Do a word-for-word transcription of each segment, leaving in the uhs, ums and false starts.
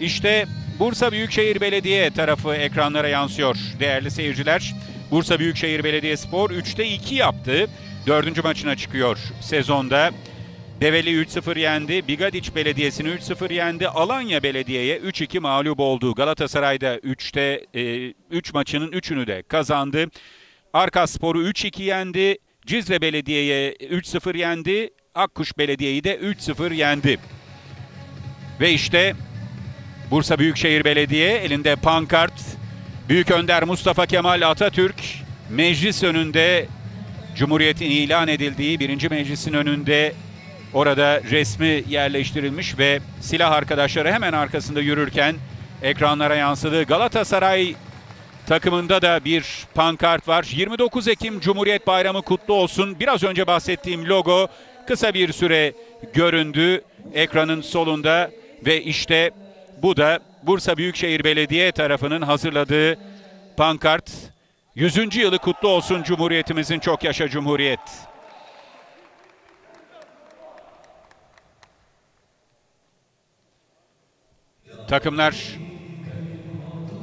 İşte Bursa Büyükşehir Belediye tarafı ekranlara yansıyor değerli seyirciler. Bursa Büyükşehir Belediyespor üçte iki yaptı. dördüncü maçına çıkıyor sezonda. Develi üç sıfır yendi, Bigadiç Belediyesi'ni üç sıfır yendi, Alanya Belediye'ye üç iki mağlup oldu. Galatasaray'da üçte üç maçının üçünü de kazandı. Arkaspor'u üç iki yendi, Cizre Belediye'ye üç sıfır yendi, Akkuş Belediye'yi de üç sıfır yendi. Ve işte Bursa Büyükşehir Belediye elinde pankart, Büyük Önder Mustafa Kemal Atatürk meclis önünde, Cumhuriyet'in ilan edildiği birinci meclisin önünde, orada resmi yerleştirilmiş ve silah arkadaşları hemen arkasında yürürken ekranlara yansıdı. Galatasaray takımında da bir pankart var. yirmi dokuz Ekim Cumhuriyet Bayramı kutlu olsun. Biraz önce bahsettiğim logo kısa bir süre göründü ekranın solunda ve işte bu da Bursa Büyükşehir Belediye tarafının hazırladığı pankart. yüzüncü yılı kutlu olsun Cumhuriyetimizin, çok yaşa Cumhuriyet. Takımlar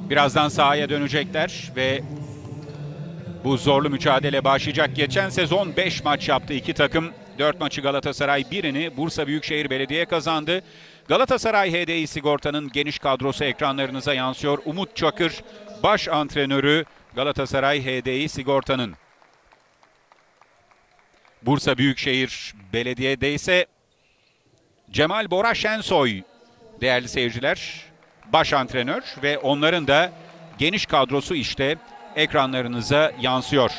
birazdan sahaya dönecekler ve bu zorlu mücadele başlayacak. Geçen sezon beş maç yaptı iki takım. dört maçı Galatasaray, birini Bursa Büyükşehir Belediye kazandı. Galatasaray H D I Sigorta'nın geniş kadrosu ekranlarınıza yansıyor. Umut Çakır baş antrenörü Galatasaray H D I Sigorta'nın. Bursa Büyükşehir Belediye'de ise Cemal Bora Şensoy, değerli seyirciler, baş antrenör ve onların da geniş kadrosu işte ekranlarınıza yansıyor.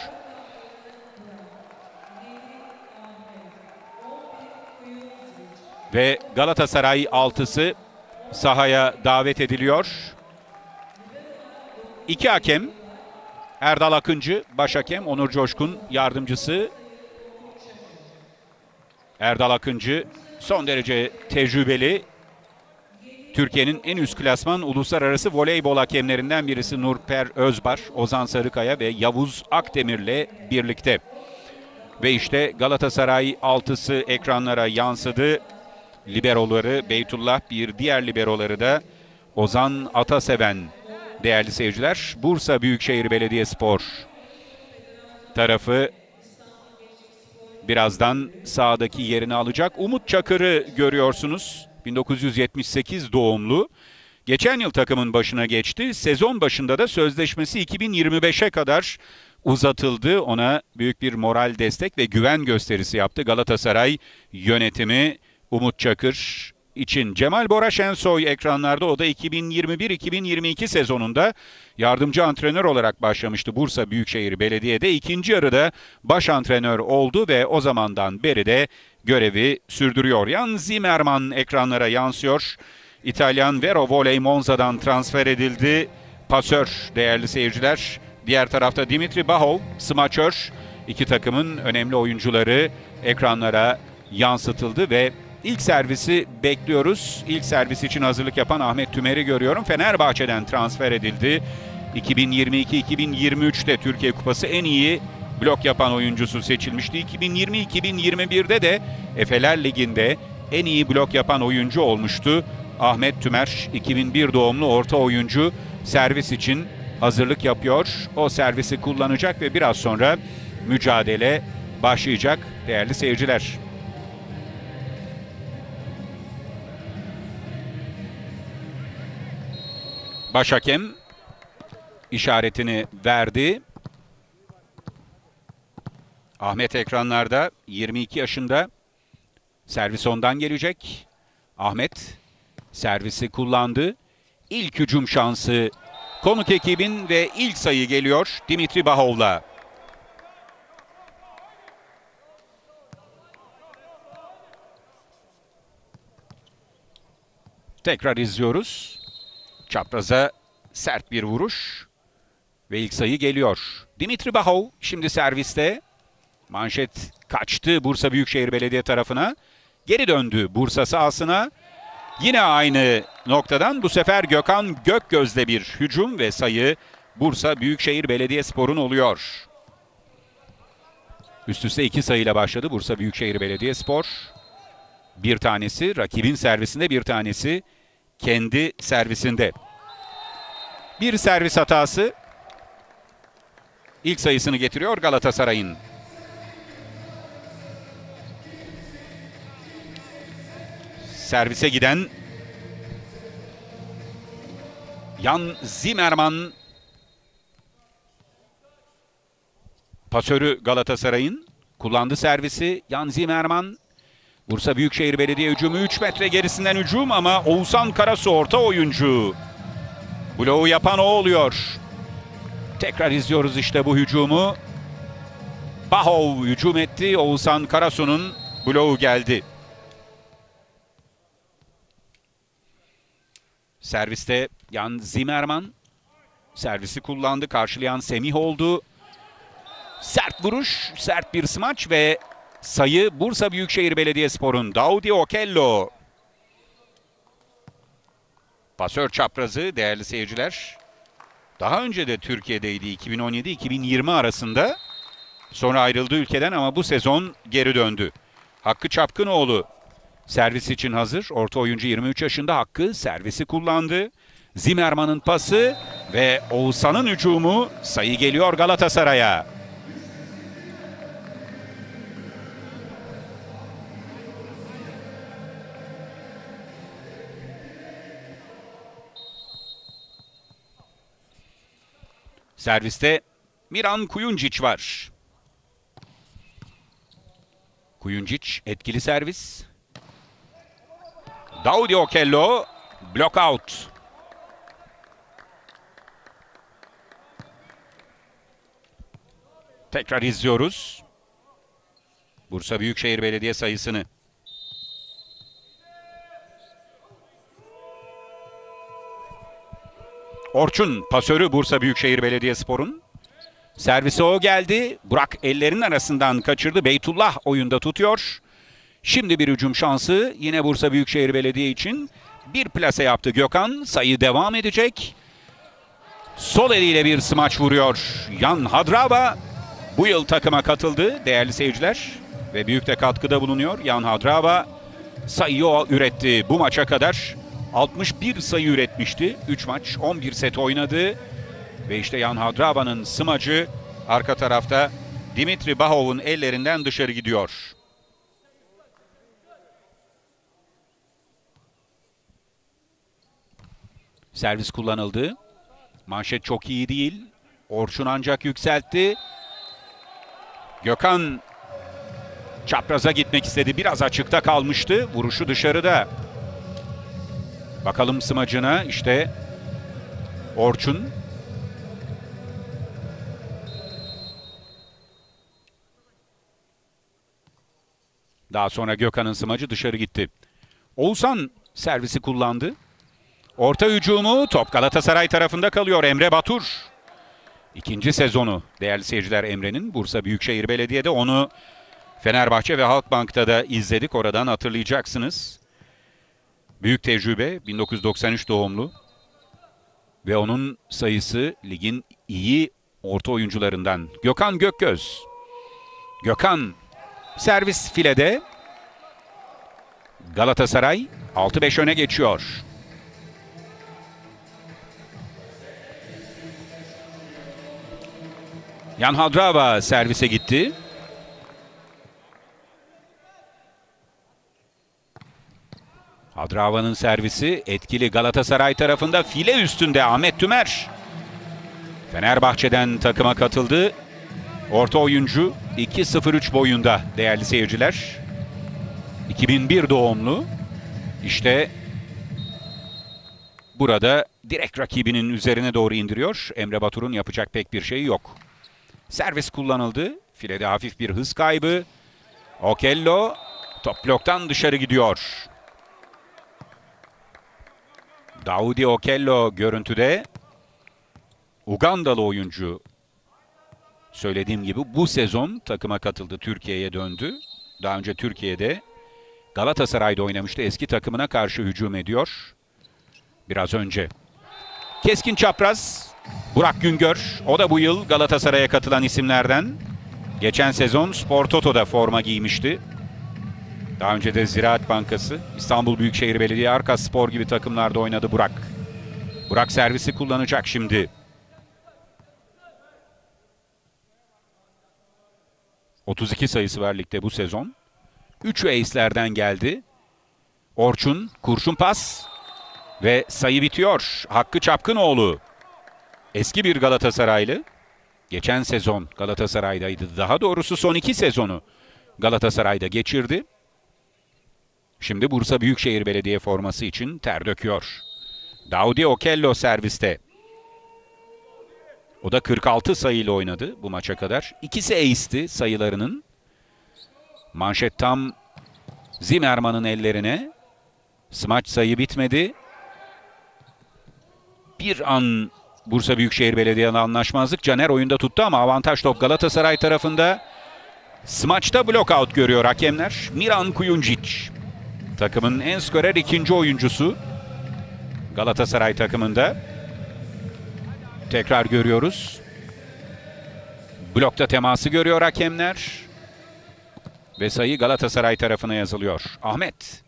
Ve Galatasaray altısı sahaya davet ediliyor. İki hakem, Erdal Akıncı baş hakem, Onur Coşkun yardımcısı. Erdal Akıncı son derece tecrübeli. Türkiye'nin en üst klasman uluslararası voleybol hakemlerinden birisi Nurper Özbar, Ozan Sarıkaya ve Yavuz Akdemir'le birlikte. Ve işte Galatasaray altısı ekranlara yansıdı. Liberoları Beytullah, bir diğer liberoları da Ozan Ataseven. Değerli seyirciler, Bursa Büyükşehir Belediyespor tarafı birazdan sahadaki yerini alacak. Umut Çakır'ı görüyorsunuz. bin dokuz yüz yetmiş sekiz doğumlu. Geçen yıl takımın başına geçti. Sezon başında da sözleşmesi iki bin yirmi beşe kadar uzatıldı. Ona büyük bir moral destek ve güven gösterisi yaptı Galatasaray yönetimi Umut Çakır için. Cemal Bora Şensoy ekranlarda, o da iki bin yirmi bir iki bin yirmi iki sezonunda yardımcı antrenör olarak başlamıştı Bursa Büyükşehir Belediye'de. İkinci yarıda baş antrenör oldu ve o zamandan beri de görevi sürdürüyor. Jan Zimmermann ekranlara yansıyor. İtalyan Vero Voley Monza'dan transfer edildi. Pasör, değerli seyirciler. Diğer tarafta Dimitri Bahov, smaçör. İki takımın önemli oyuncuları ekranlara yansıtıldı ve ilk servisi bekliyoruz. İlk servis için hazırlık yapan Ahmet Tümer'i görüyorum. Fenerbahçe'den transfer edildi. iki bin yirmi iki iki bin yirmi üçte Türkiye Kupası en iyi blok yapan oyuncusu seçilmişti. iki bin yirmi iki bin yirmi birde de Efeler Ligi'nde en iyi blok yapan oyuncu olmuştu. Ahmet Tümer, iki bin bir doğumlu orta oyuncu, servis için hazırlık yapıyor. O servisi kullanacak ve biraz sonra mücadele başlayacak değerli seyirciler. Baş hakem işaretini verdi. Ahmet ekranlarda, yirmi iki yaşında, servis ondan gelecek. Ahmet servisi kullandı. İlk hücum şansı konuk ekibin ve ilk sayı geliyor Dimitri Bahov'la. Tekrar izliyoruz. Çapraza sert bir vuruş ve ilk sayı geliyor. Dimitri Bahov şimdi serviste. Manşet kaçtı Bursa Büyükşehir Belediye tarafına. Geri döndü Bursa sahasına. Yine aynı noktadan bu sefer Gökhan Gökgöz'le bir hücum ve sayı Bursa Büyükşehir Belediyespor'un oluyor. Üst üste iki sayıyla başladı Bursa Büyükşehir Belediyespor. Bir tanesi rakibin servisinde, bir tanesi kendi servisinde. Bir servis hatası ilk sayısını getiriyor Galatasaray'ın. Servise giden Jan Zimmermann, pasörü Galatasaray'ın, kullandı servisi Jan Zimmermann. Bursa Büyükşehir Belediye hücumu, üç metre gerisinden hücum ama Oğuzhan Karasu orta oyuncu. Bloğu yapan o oluyor. Tekrar izliyoruz işte bu hücumu. Bahov hücum etti. Oğuzhan Karasu'nun bloğu geldi. Serviste Jan Zimmermann servisi kullandı. Karşılayan Semih oldu. Sert vuruş, sert bir smaç ve sayı Bursa Büyükşehir Belediyespor'un. Daudi Okello. Pasör çaprazı değerli seyirciler. Daha önce de Türkiye'deydi, iki bin on yedi iki bin yirmi arasında. Sonra ayrıldı ülkeden ama bu sezon geri döndü. Hakkı Çapkınoğlu servis için hazır. Orta oyuncu yirmi üç yaşında Hakkı servisi kullandı. Zimmerman'ın pası ve Oğuzhan'ın hücumu, sayı geliyor Galatasaray'a. Serviste Miran Kujundžić var. Kujundžić etkili servis. Daudi Okello block out. Tekrar izliyoruz Bursa Büyükşehir Belediye sayısını. Orçun pasörü Bursa Büyükşehir Belediyespor'un. Servise o geldi. Burak ellerinin arasından kaçırdı. Beytullah oyunda tutuyor. Şimdi bir hücum şansı yine Bursa Büyükşehir Belediye için. Bir plase yaptı Gökhan. Sayı devam edecek. Sol eliyle bir smaç vuruyor. Jan Hadrava bu yıl takıma katıldı değerli seyirciler. Ve büyük de katkıda bulunuyor. Jan Hadrava sayıyı o üretti bu maça kadar. altmış bir sayı üretmişti. üç maç, on bir set oynadı. Ve işte Jan Hadrava'nın smacı arka tarafta Dimitri Bahov'un ellerinden dışarı gidiyor. Servis kullanıldı. Manşet çok iyi değil. Orçun ancak yükseltti. Gökhan çapraza gitmek istedi. Biraz açıkta kalmıştı. Vuruşu dışarıda. Bakalım smacına, işte Orçun. Daha sonra Gökhan'ın smacı dışarı gitti. Oğuzhan servisi kullandı. Orta hücumu, top Galatasaray tarafında kalıyor. Emre Batur. İkinci sezonu değerli seyirciler Emre'nin Bursa Büyükşehir Belediye'de. Onu Fenerbahçe ve Halkbank'ta da izledik. Oradan hatırlayacaksınız. Büyük tecrübe, bin dokuz yüz doksan üç doğumlu ve onun sayısı ligin iyi orta oyuncularından. Gökhan Gökgöz. Gökhan servis filede. Galatasaray altı beş öne geçiyor. Jan Hadrava servise gitti. Hadrava'nın servisi etkili Galatasaray tarafında, file üstünde Ahmet Tümer. Fenerbahçe'den takıma katıldı. Orta oyuncu, iki sıfır üç boyunda değerli seyirciler. iki bin bir doğumlu. İşte burada direkt rakibinin üzerine doğru indiriyor. Emre Batur'un yapacak pek bir şeyi yok. Servis kullanıldı. Filede hafif bir hız kaybı. Okello top bloktan dışarı gidiyor. Daudi Okello görüntüde, Ugandalı oyuncu. Söylediğim gibi bu sezon takıma katıldı, Türkiye'ye döndü. Daha önce Türkiye'de Galatasaray'da oynamıştı. Eski takımına karşı hücum ediyor. Biraz önce. Keskin çapraz Burak Güngör. O da bu yıl Galatasaray'a katılan isimlerden. Geçen sezon Spor Toto'da forma giymişti. Daha önce de Ziraat Bankası, İstanbul Büyükşehir Belediye, Arkaspor gibi takımlarda oynadı Burak. Burak servisi kullanacak şimdi. otuz iki sayısı var ligde bu sezon. üçü ace'lerden geldi. Orçun, kurşun pas ve sayı bitiyor. Hakkı Çapkınoğlu, eski bir Galatasaraylı. Geçen sezon Galatasaray'daydı. Daha doğrusu son iki sezonu Galatasaray'da geçirdi. Şimdi Bursa Büyükşehir Belediye forması için ter döküyor. Daudi Okello serviste. O da kırk altı sayıyla oynadı bu maça kadar. İkisi ace'ti sayılarının. Manşet tam Zimmermann'ın ellerine. Smaç sayı bitmedi. Bir an Bursa Büyükşehir Belediye'yle anlaşmazlık. Caner oyunda tuttu ama avantaj top Galatasaray tarafında. Smaç'ta blokout görüyor hakemler. Miran Kujundžić, takımın en skorer ikinci oyuncusu Galatasaray takımında. Tekrar görüyoruz. Blokta teması görüyor hakemler. Ve sayı Galatasaray tarafına yazılıyor. Ahmet.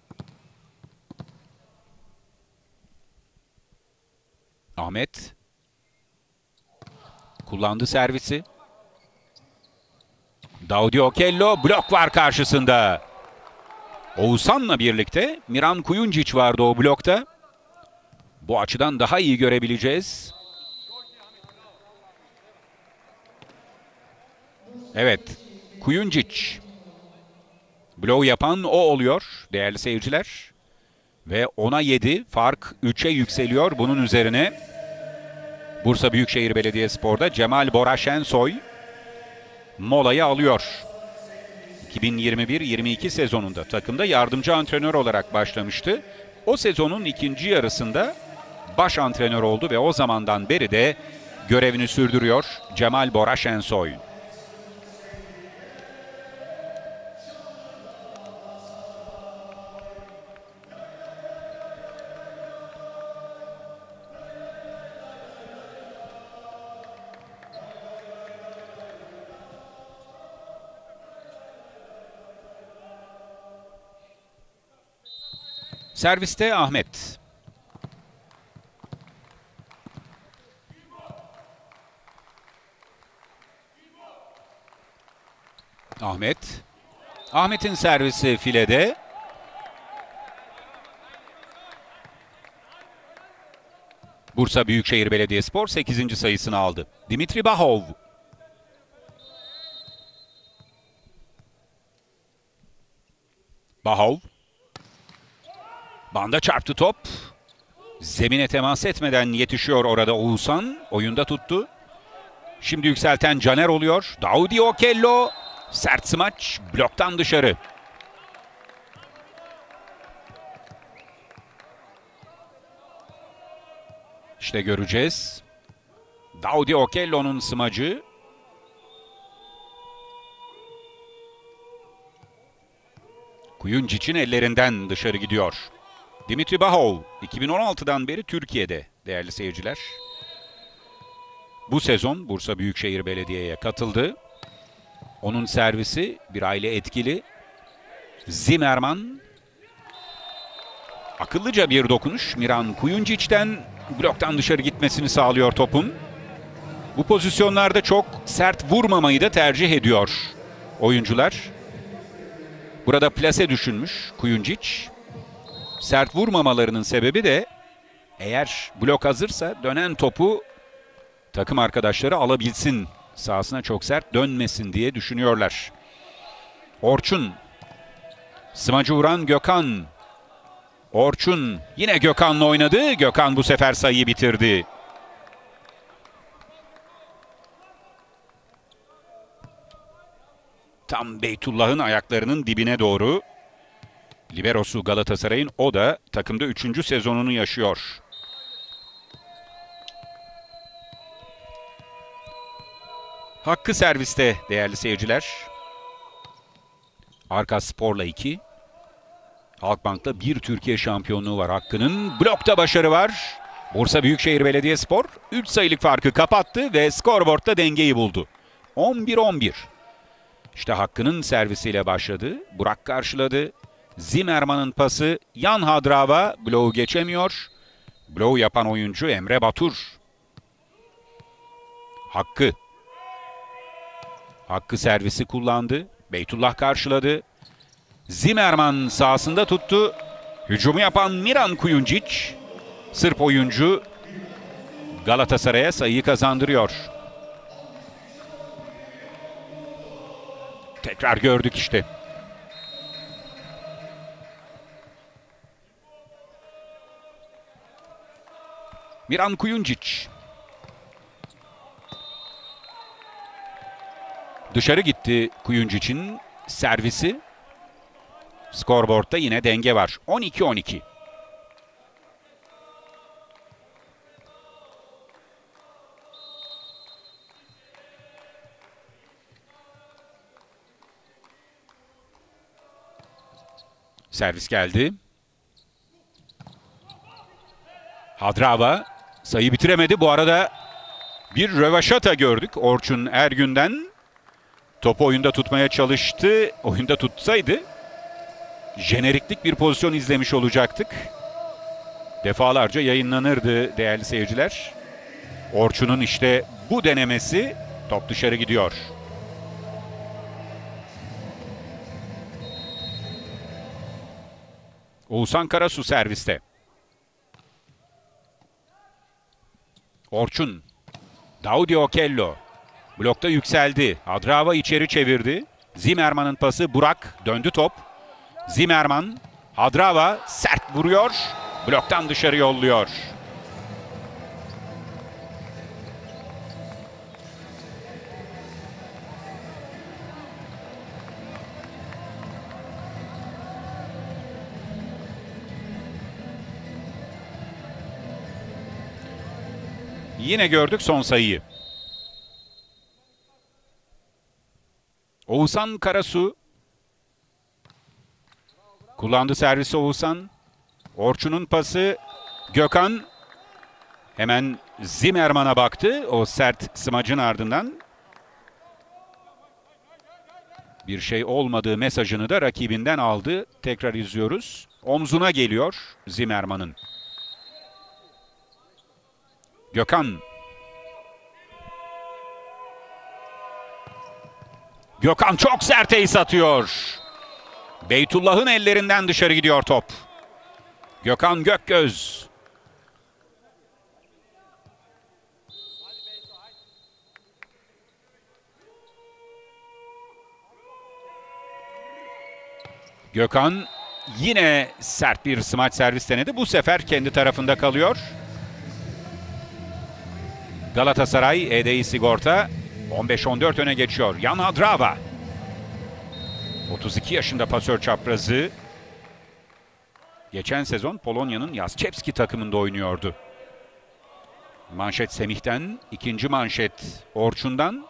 Ahmet kullandı servisi. Daudi Okello, blok var karşısında. Oğuzhan'la birlikte Miran Kujundžić vardı o blokta. Bu açıdan daha iyi görebileceğiz. Evet, Kujundžić. Bloğu yapan o oluyor değerli seyirciler. Ve ona yedi, fark üçe yükseliyor. Bunun üzerine Bursa Büyükşehir Belediyespor'da Cemal Bora Şensoy molayı alıyor. iki bin yirmi bir yirmi iki sezonunda takımda yardımcı antrenör olarak başlamıştı. O sezonun ikinci yarısında baş antrenör oldu ve o zamandan beri de görevini sürdürüyor Cemal Bora Şensoy. Serviste Ahmet. Ahmet. Ahmet'in servisi filede. Bursa Büyükşehir Belediyespor sekizinci sayısını aldı. Dimitri Bahov. Bahov. Banda çarptı top. Zemine temas etmeden yetişiyor orada Oğuzhan. Oyunda tuttu. Şimdi yükselten Caner oluyor. Daudi Okello. Sert smaç. Bloktan dışarı. İşte göreceğiz. Daudi Okello'nun smacı. Kujundžić'in ellerinden dışarı gidiyor. Dimitri Bahov, iki bin on altıdan beri Türkiye'de değerli seyirciler. Bu sezon Bursa Büyükşehir Belediye'ye katıldı. Onun servisi bir aile etkili. Zimmermann. Akıllıca bir dokunuş. Miran Kujundžić'ten bloktan dışarı gitmesini sağlıyor topun. Bu pozisyonlarda çok sert vurmamayı da tercih ediyor oyuncular. Burada plase düşünmüş Kujundžić. Sert vurmamalarının sebebi de eğer blok hazırsa dönen topu takım arkadaşları alabilsin. Sahasına çok sert dönmesin diye düşünüyorlar. Orçun. Smacı vuran Gökhan. Orçun yine Gökhan'la oynadı. Gökhan bu sefer sayıyı bitirdi. Tam Beytullah'ın ayaklarının dibine doğru. Liberosu Galatasaray'ın, o da takımda üçüncü sezonunu yaşıyor. Hakkı serviste değerli seyirciler. Arkaspor'la iki. Halkbank'ta bir Türkiye şampiyonluğu var Hakkı'nın. Blokta başarı var. Bursa Büyükşehir Belediyespor üç sayılık farkı kapattı ve skorboardta dengeyi buldu. on bir on bir. İşte Hakkı'nın servisiyle başladı. Burak karşıladı. Zimmermann'ın pası. Jan Hadrava bloğu geçemiyor. Bloğu yapan oyuncu Emre Batur. Hakkı. Hakkı servisi kullandı. Beytullah karşıladı. Zimmermann sahasında tuttu. Hücumu yapan Miran Kujundžić. Sırp oyuncu Galatasaray'a sayıyı kazandırıyor. Tekrar gördük işte. Miran Kujundžić. Dışarı gitti Kujundžić'in servisi. Skorboard'da yine denge var. on iki on iki. Servis geldi. Hadrava sayı bitiremedi. Bu arada bir rövaşata gördük Orçun Ergün'den. Topu oyunda tutmaya çalıştı. Oyunda tutsaydı jeneriklik bir pozisyon izlemiş olacaktık. Defalarca yayınlanırdı değerli seyirciler. Orçun'un işte bu denemesi, top dışarı gidiyor. Oğuzhan Karasu serviste. Orçun. Daudi Okello. Blokta yükseldi. Hadrava içeri çevirdi. Zimmermann'ın pası. Burak. Döndü top. Zimmermann. Hadrava sert vuruyor. Bloktan dışarı yolluyor. Yine gördük son sayıyı. Oğuzhan Karasu. Kullandı servisi Oğuzhan. Orçun'un pası. Gökhan hemen Zimmermann'a baktı. O sert smacın ardından bir şey olmadığı mesajını da rakibinden aldı. Tekrar izliyoruz. Omzuna geliyor Zimmermann'ın. Gökhan. Gökhan çok sert ace atıyor. Beytullah'ın ellerinden dışarı gidiyor top. Gökhan Gökgöz. Gökhan yine sert bir smaç servis denedi. Bu sefer kendi tarafında kalıyor. Galatasaray H D I Sigorta on beş on dört öne geçiyor. Jan Hadrava. otuz iki yaşında pasör çaprazı. Geçen sezon Polonya'nın Jastrzebski takımında oynuyordu. Manşet Semih'ten, ikinci manşet Orçun'dan,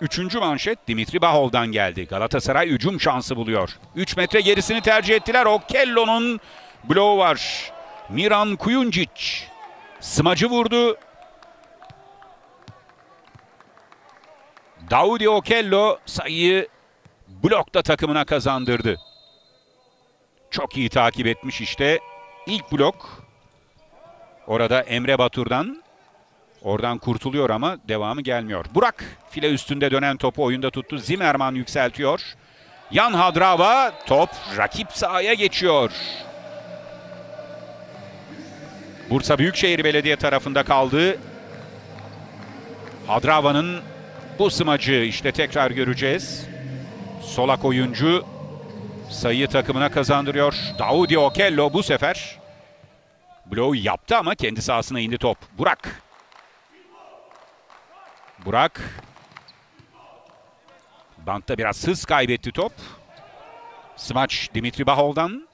üçüncü manşet Dimitri Bahov'dan geldi. Galatasaray hücum şansı buluyor. üç metre gerisini tercih ettiler. Okello'nun bloğu var. Miran Kujundžić smacı vurdu. Daudi Okello sayıyı blokta takımına kazandırdı. Çok iyi takip etmiş işte. İlk blok. Orada Emre Batur'dan. Oradan kurtuluyor ama devamı gelmiyor. Burak file üstünde dönen topu oyunda tuttu. Zimmermann yükseltiyor. Jan Hadrava, top rakip sahaya geçiyor. Bursa Büyükşehir Belediye tarafında kaldı. Hadrava'nın bu smacı işte tekrar göreceğiz. Solak oyuncu sayıyı takımına kazandırıyor. Daudi Okello bu sefer bloğu yaptı ama kendi sahasına indi top. Burak. Burak. Bantta biraz hız kaybetti top. Smaç Dimitri Bahov'dan.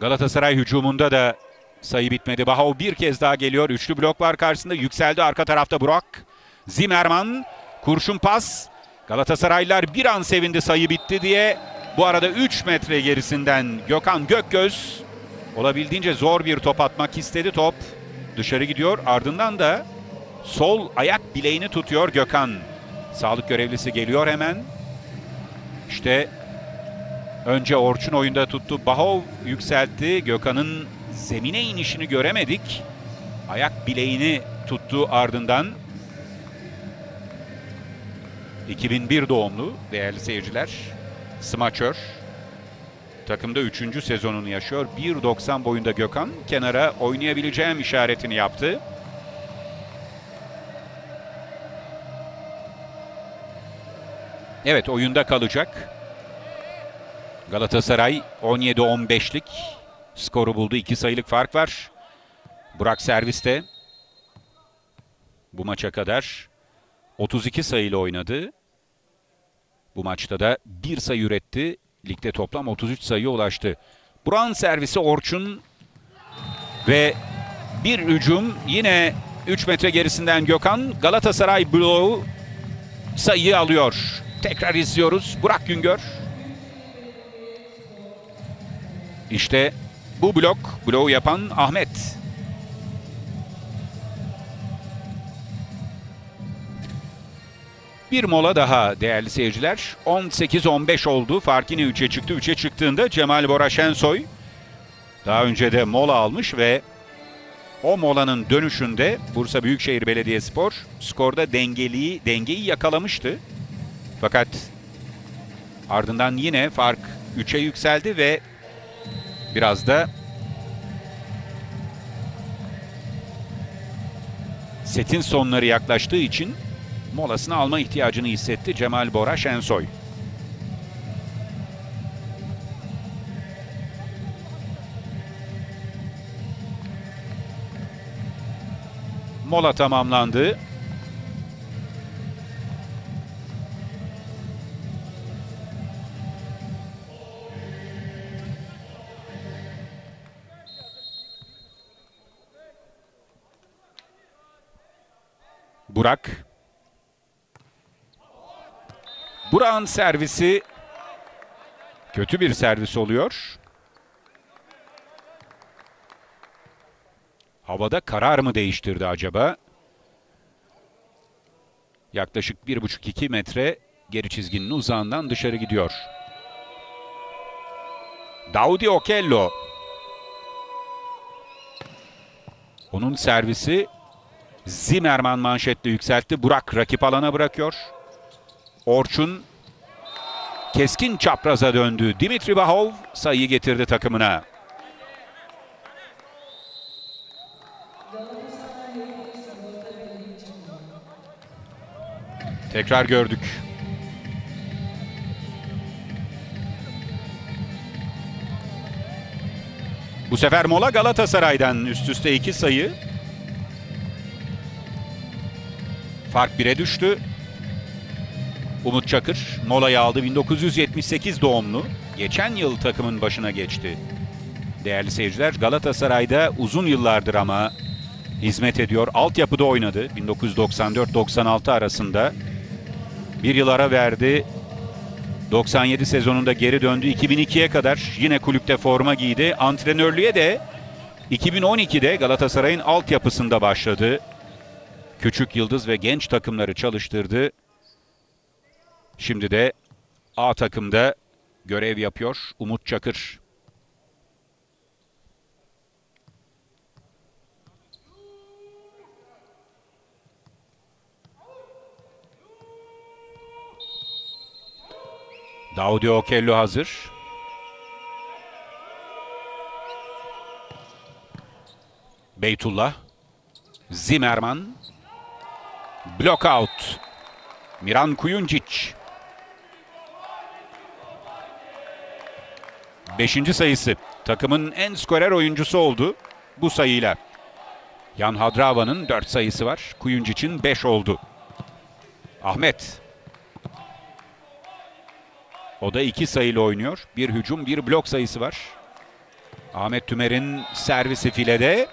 Galatasaray hücumunda da sayı bitmedi. Bahov bir kez daha geliyor. Üçlü blok var karşısında. Yükseldi arka tarafta Burak. Zimmermann, kurşun pas. Galatasaraylılar bir an sevindi sayı bitti diye. Bu arada üç metre gerisinden Gökhan Gökgöz olabildiğince zor bir top atmak istedi. Top dışarı gidiyor. Ardından da sol ayak bileğini tutuyor Gökhan. Sağlık görevlisi geliyor hemen. İşte Önce Orçun oyunda tuttu. Bahov yükseltti. Gökhan'ın zemine inişini göremedik. Ayak bileğini tuttu ardından. iki bin bir doğumlu değerli seyirciler. Smaçör. Takımda üçüncü sezonunu yaşıyor. bir doksan boyunda Gökhan. Kenara oynayabileceğim işaretini yaptı. Evet, oyunda kalacak. Galatasaray on yedi on beşlik skoru buldu. iki sayılık fark var. Burak serviste bu maça kadar otuz iki sayıyla oynadı. Bu maçta da bir sayı üretti. Ligde toplam otuz üç sayıya ulaştı. Burak'ın servisi Orçun ve bir hücum yine üç metre gerisinden Gökhan. Galatasaray bloğu sayıyı alıyor. Tekrar izliyoruz. Burak Güngör. İşte bu blok, bloğu yapan Ahmet. Bir mola daha değerli seyirciler. on sekiz on beş oldu. Fark yine üçe çıktı. üçe çıktığında Cemal Bora Şensoy daha önce de mola almış ve o molanın dönüşünde Bursa Büyükşehir Belediyespor skorda dengeliği, dengeyi yakalamıştı. Fakat ardından yine fark üçe yükseldi ve biraz da setin sonları yaklaştığı için molasını alma ihtiyacını hissetti Cemal Bora Şensoy. Mola tamamlandı. Burak. Burak'ın servisi kötü bir servis oluyor. Havada karar mı değiştirdi acaba? Yaklaşık bir buçuk iki metre geri çizginin uzağından dışarı gidiyor. Daudi Okello. Onun servisi Zimmermann manşetle yükseltti. Burak rakip alana bırakıyor. Orçun keskin çapraza döndü. Dimitri Bahov sayıyı getirdi takımına. Tekrar gördük. Bu sefer mola Galatasaray'dan, üst üste iki sayı. Fark bire düştü. Umut Çakır molayı aldı. bin dokuz yüz yetmiş sekiz doğumlu. Geçen yıl takımın başına geçti. Değerli seyirciler, Galatasaray'da uzun yıllardır ama hizmet ediyor. Altyapıda oynadı. bin dokuz yüz doksan dört doksan altı arasında. Bir yıl ara verdi. doksan yedi sezonunda geri döndü. iki bin ikiye kadar yine kulüpte forma giydi. Antrenörlüğe de iki bin on ikide Galatasaray'ın altyapısında başladı. Küçük yıldız ve genç takımları çalıştırdı. Şimdi de A takımda görev yapıyor Umut Çakır. Daudi Okello hazır. Beytullah. Zimmermann. Blokout. Miran Kujundžić. Beşinci sayısı. Takımın en skorer oyuncusu oldu bu sayıyla. Jan Hadrava'nın dört sayısı var. Kujundžić'in beş oldu. Ahmet. O da iki sayıyla oynuyor. Bir hücum, bir blok sayısı var. Ahmet Tümer'in servisi filede.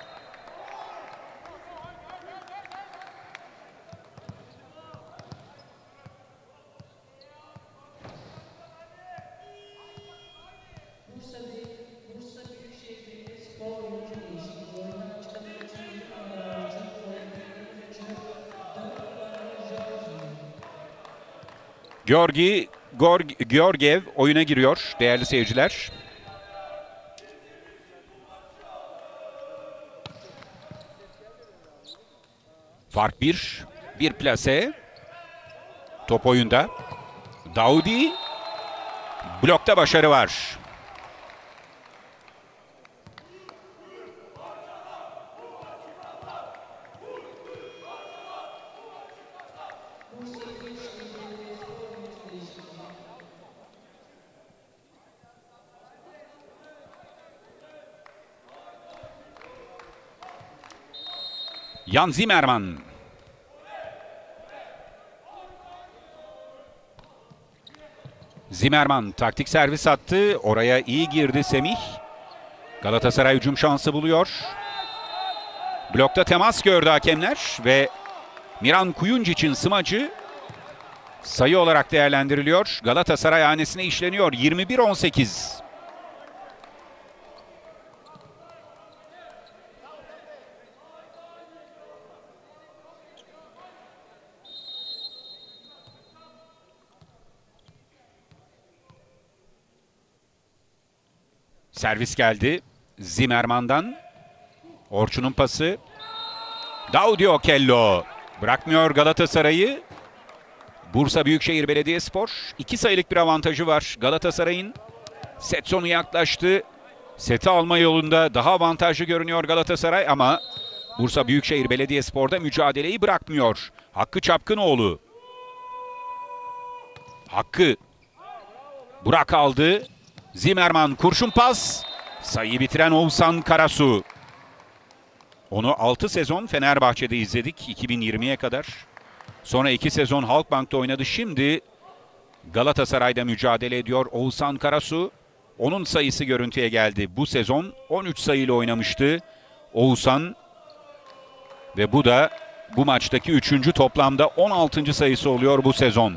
Gjorgi Gjorgi Gjorgiev oyuna giriyor değerli seyirciler. Fark bir. Bir plase. Top oyunda. Daudi. Blokta başarı var. Jan Zimmermann. Zimmermann taktik servis attı. Oraya iyi girdi Semih. Galatasaray hücum şansı buluyor. Blokta temas gördü hakemler ve Miran Kujundžić'in smacı sayı olarak değerlendiriliyor. Galatasaray hanesine işleniyor. yirmi bir on sekiz. Servis geldi Zimmerman'dan. Orçun'un pası. Daudi Okello bırakmıyor Galatasaray'ı. Bursa Büyükşehir Belediyespor iki sayılık bir avantajı var. Galatasaray'ın set sonu yaklaştı. Seti alma yolunda daha avantajlı görünüyor Galatasaray ama Bursa Büyükşehir Belediyespor'da mücadeleyi bırakmıyor. Hakkı Çapkınoğlu. Hakkı. Burak aldı. Zimmermann kurşun pas. Sayıyı bitiren Oğuzhan Karasu. Onu altı sezon Fenerbahçe'de izledik iki bin yirmiye kadar. Sonra iki sezon Halkbank'ta oynadı. Şimdi Galatasaray'da mücadele ediyor Oğuzhan Karasu. Onun sayısı görüntüye geldi. Bu sezon on üç sayıyla oynamıştı Oğuzhan. Ve bu da bu maçtaki üçüncü toplamda on altıncı sayısı oluyor bu sezon.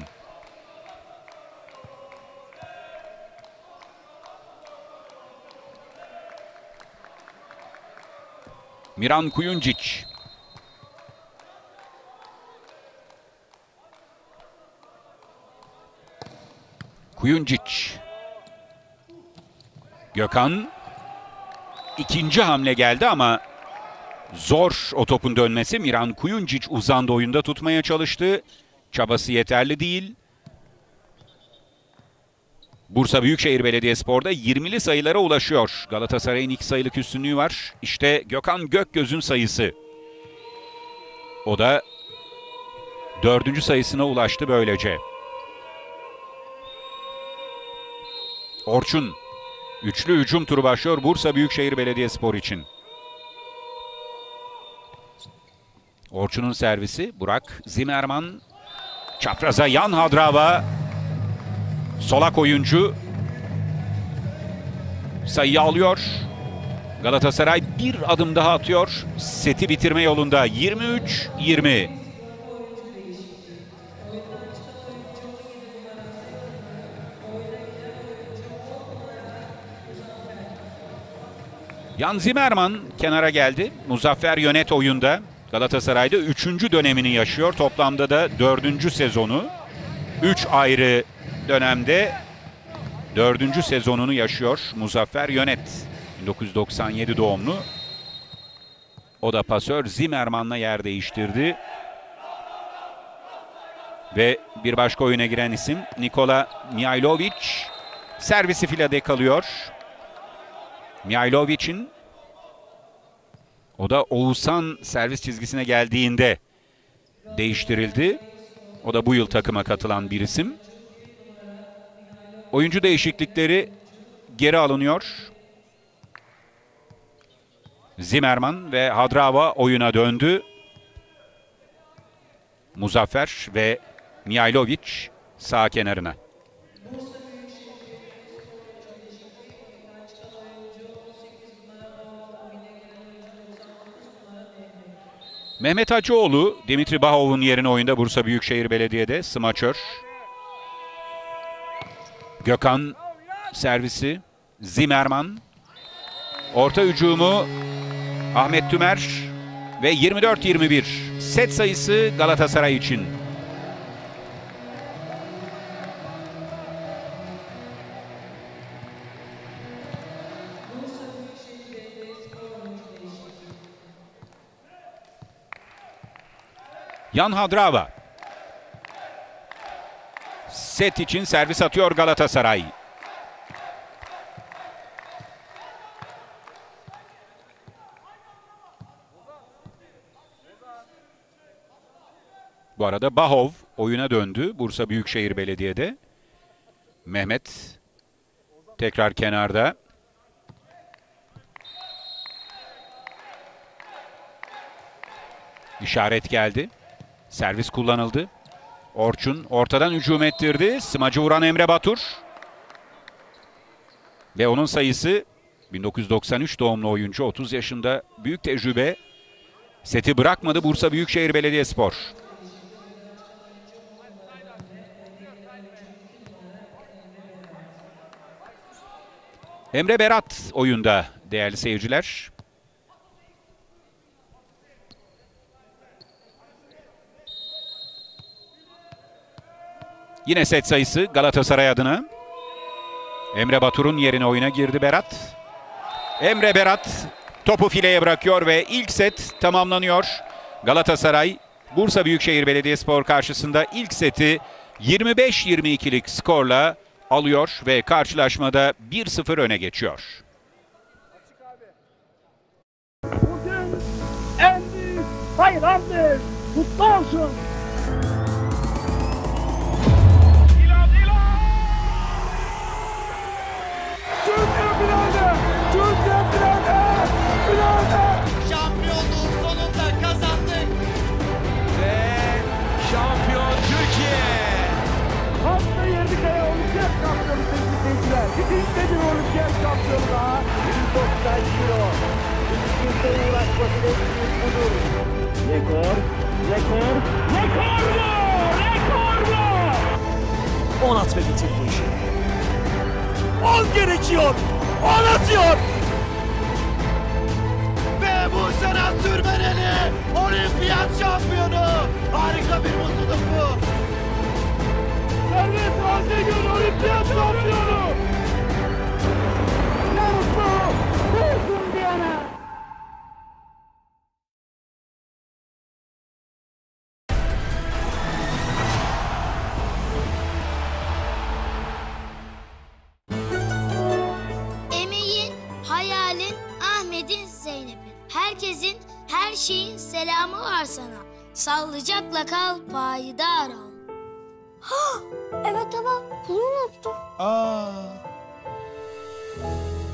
Miran Kujundžić. Kujundžić. Gökhan. İkinci hamle geldi ama zor o topun dönmesi. Miran Kujundžić uzandı, oyunda tutmaya çalıştı. Çabası yeterli değil. Bursa Büyükşehir Belediyespor'da yirmili sayılara ulaşıyor. Galatasaray'ın iki sayılık üstünlüğü var. İşte Gökhan Gökgöz'ün sayısı. O da dördüncü sayısına ulaştı böylece. Orçun. Üçlü hücum turu başlıyor Bursa Büyükşehir Belediyespor için. Orçun'un servisi Burak Zimmermann. Çapraza Jan Hadrava. Solak oyuncu sayıyı alıyor. Galatasaray bir adım daha atıyor. Seti bitirme yolunda. yirmi üç yirmi. Jan Zimmermann kenara geldi. Muzaffer Yönet oyunda. Galatasaray'da üçüncü dönemini yaşıyor. Toplamda da dördüncü sezonu. üç ayrı dönemde dördüncü sezonunu yaşıyor Muzaffer Yönet. bin dokuz yüz doksan yedi doğumlu. O da pasör Zimmerman'la yer değiştirdi. Ve bir başka oyuna giren isim Nikola Mihajlović. Servisi filede kalıyor. Mihajlovic'in, o da Oğuzhan servis çizgisine geldiğinde değiştirildi. O da bu yıl takıma katılan bir isim. Oyuncu değişiklikleri geri alınıyor. Zimmermann ve Hadrava oyuna döndü. Muzaffer ve Mihajlović sağ kenarına. Mehmet Hacıoğlu, Dimitri Bahov'un yerine oyunda Bursa Büyükşehir Belediye'de smaçör. Gökhan servisi Zimmermann. Orta hücumu Ahmet Tümer ve yirmi dört yirmi bir. Set sayısı Galatasaray için. Jan Hadrava. Set için servis atıyor Galatasaray. Bu arada Bahov oyuna döndü Bursa Büyükşehir Belediye'de. Mehmet tekrar kenarda. İşaret geldi. Servis kullanıldı. Orçun ortadan hücum ettirdi. Smaçı vuran Emre Batur. Ve onun sayısı bin dokuz yüz doksan üç doğumlu oyuncu. otuz yaşında, büyük tecrübe. Seti bırakmadı Bursa Büyükşehir Belediyespor. Emre Berat oyunda değerli seyirciler. Yine set sayısı Galatasaray adına. Emre Batur'un yerine oyuna girdi Berat. Emre Berat topu fileye bırakıyor ve ilk set tamamlanıyor. Galatasaray Bursa Büyükşehir Belediyespor karşısında ilk seti yirmi beş yirmi ikilik skorla alıyor ve karşılaşmada bir sıfır öne geçiyor. Bugün en büyük bayramdır. Kutlu olsun. Şampiyonluğu sonunda kazandık. Ve şampiyon Türkiye. Hafta yerdikaya olacak şampiyonu seçimler. Gidince bir olacak şampiyonluğa. bin doksan kilo. Gidince uğraşması bekliyoruz budur. Rekor, rekor, rekor bu! Rekor bu! on at ve bitir bu işi. on gerekiyor. on atıyor. Ve bu sene Sürmeneli olimpiyat şampiyonu. Harika bir mutluluk bu. Servet Azegül olimpiyat şampiyonu. Ne mutlu. Kursun Diana. Herkesin, her şeyin selamı var sana. Sağlıcakla kal, payidar ol. Ha, evet baba, pul unuttum. Aa,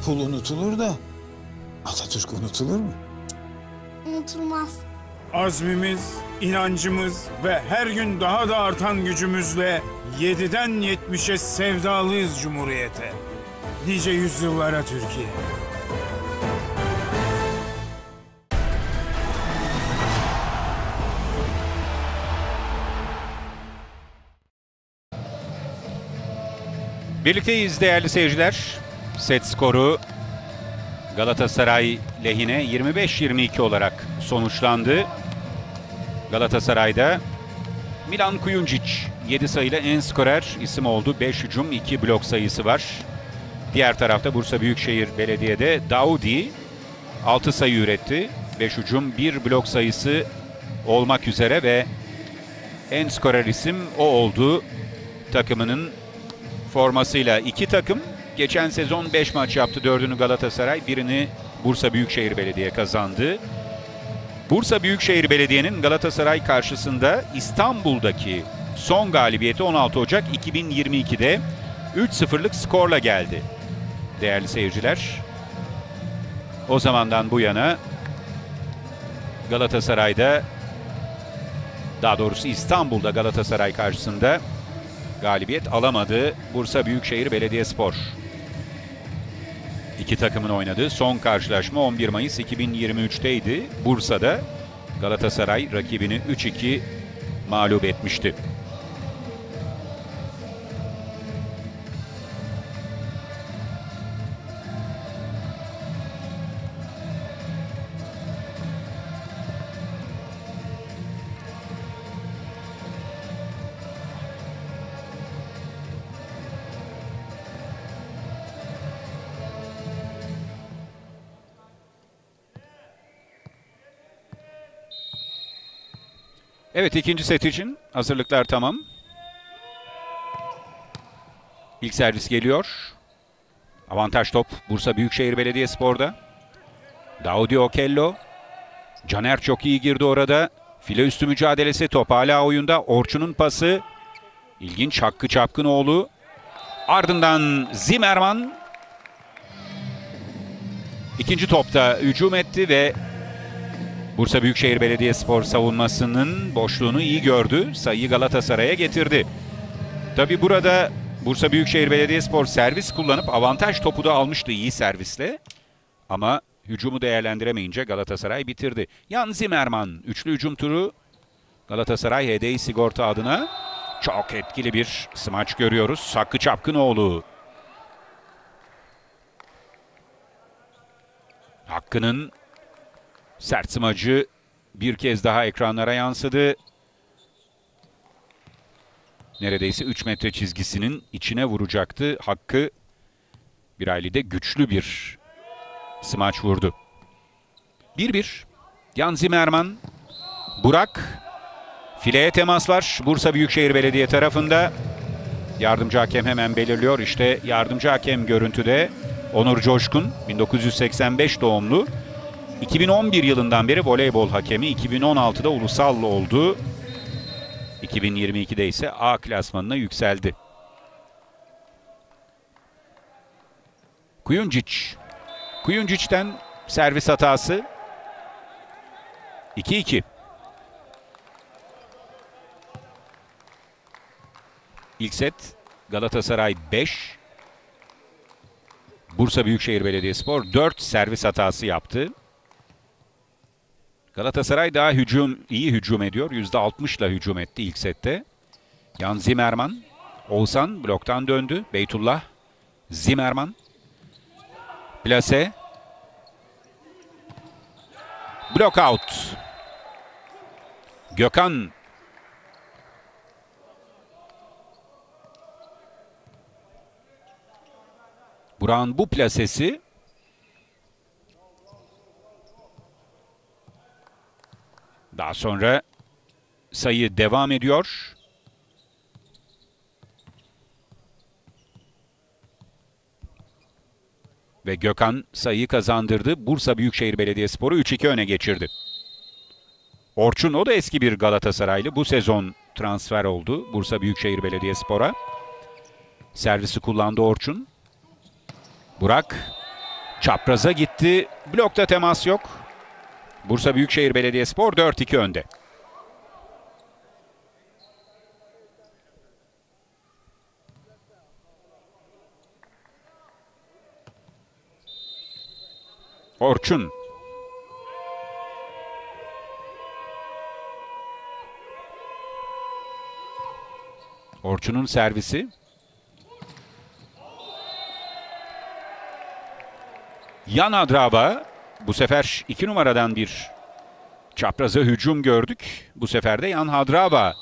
pul unutulur da Atatürk unutulur mu? Unutulmaz. Azmimiz, inancımız ve her gün daha da artan gücümüzle yediden yetmişe sevdalıyız Cumhuriyete. Nice yüzyıllara Türkiye. Birlikteyiz değerli seyirciler. Set skoru Galatasaray lehine yirmi beş yirmi iki olarak sonuçlandı. Galatasaray'da Miran Kujundžić yedi sayıyla en skorer isim oldu. beş hücum, iki blok sayısı var. Diğer tarafta Bursa Büyükşehir Belediye'de Daudi altı sayı üretti. beş hücum, bir blok sayısı olmak üzere ve en skorer isim o oldu takımının formasıyla. İki takım geçen sezon beş maç yaptı. dördünü Galatasaray, birini Bursa Büyükşehir Belediye kazandı. Bursa Büyükşehir Belediye'nin Galatasaray karşısında İstanbul'daki son galibiyeti on altı Ocak iki bin yirmi iki'de üç sıfırlık skorla geldi. Değerli seyirciler, o zamandan bu yana Galatasaray'da, daha doğrusu İstanbul'da Galatasaray karşısında galibiyet alamadı Bursa Büyükşehir Belediyespor. İki takımın oynadığı son karşılaşma on bir Mayıs iki bin yirmi üç'teydi. Bursa'da Galatasaray rakibini üç iki mağlup etmişti. Evet, ikinci set için hazırlıklar tamam. İlk servis geliyor. Avantaj top Bursa Büyükşehir Belediyespor'da. Daudi Okello. Caner çok iyi girdi orada. File üstü mücadelesi, top hala oyunda. Orçun'un pası. İlginç, Hakkı Çapkınoğlu. Ardından Zimmermann. İkinci topta hücum etti ve Bursa Büyükşehir Belediyespor savunmasının boşluğunu iyi gördü. Sayıyı Galatasaray'a getirdi. Tabi burada Bursa Büyükşehir Belediyespor servis kullanıp avantaj topu da almıştı iyi servisle. Ama hücumu değerlendiremeyince Galatasaray bitirdi. Jan Zimmermann üçlü hücum turu Galatasaray H D I Sigorta adına çok etkili bir smaç görüyoruz. Hakkı Çapkınoğlu. Hakkı'nın sert smacı bir kez daha ekranlara yansıdı. Neredeyse üç metre çizgisinin içine vuracaktı. Hakkı Birayli'de güçlü bir smaç vurdu. bir bir. Jan Zimmermann. Burak. Fileye temaslar Bursa Büyükşehir Belediye tarafında. Yardımcı hakem hemen belirliyor. İşte yardımcı hakem görüntüde. Onur Coşkun, bin dokuz yüz seksen beş doğumlu. iki bin on bir yılından beri voleybol hakemi. iki bin on altıda ulusal oldu. iki bin yirmi ikide ise A klasmanına yükseldi. Kujundžić. Kujundžić'ten servis hatası. iki iki. İlk set Galatasaray beş. Bursa Büyükşehir Belediyespor dört servis hatası yaptı. Galatasaray daha hücum, iyi hücum ediyor. yüzde altmışla hücum etti ilk sette. Jan Zimmermann. Oğuzhan bloktan döndü. Beytullah. Zimmermann. Plase. Blok out. Gökhan. Burak'ın bu plasesi daha sonra sayı devam ediyor. Ve Gökhan sayıyı kazandırdı. Bursa Büyükşehir Belediyespor'u üç iki öne geçirdi. Orçun, o da eski bir Galatasaraylı. Bu sezon transfer oldu Bursa Büyükşehir Belediyespor'a. Servisi kullandı Orçun. Burak çapraza gitti. Blokta temas yok. Bursa Büyükşehir Belediyespor dört iki önde. Orçun. Orçun'un servisi. Jan Hadrava, bu sefer iki numaradan bir çapraza hücum gördük. Bu sefer de Jan Hadrava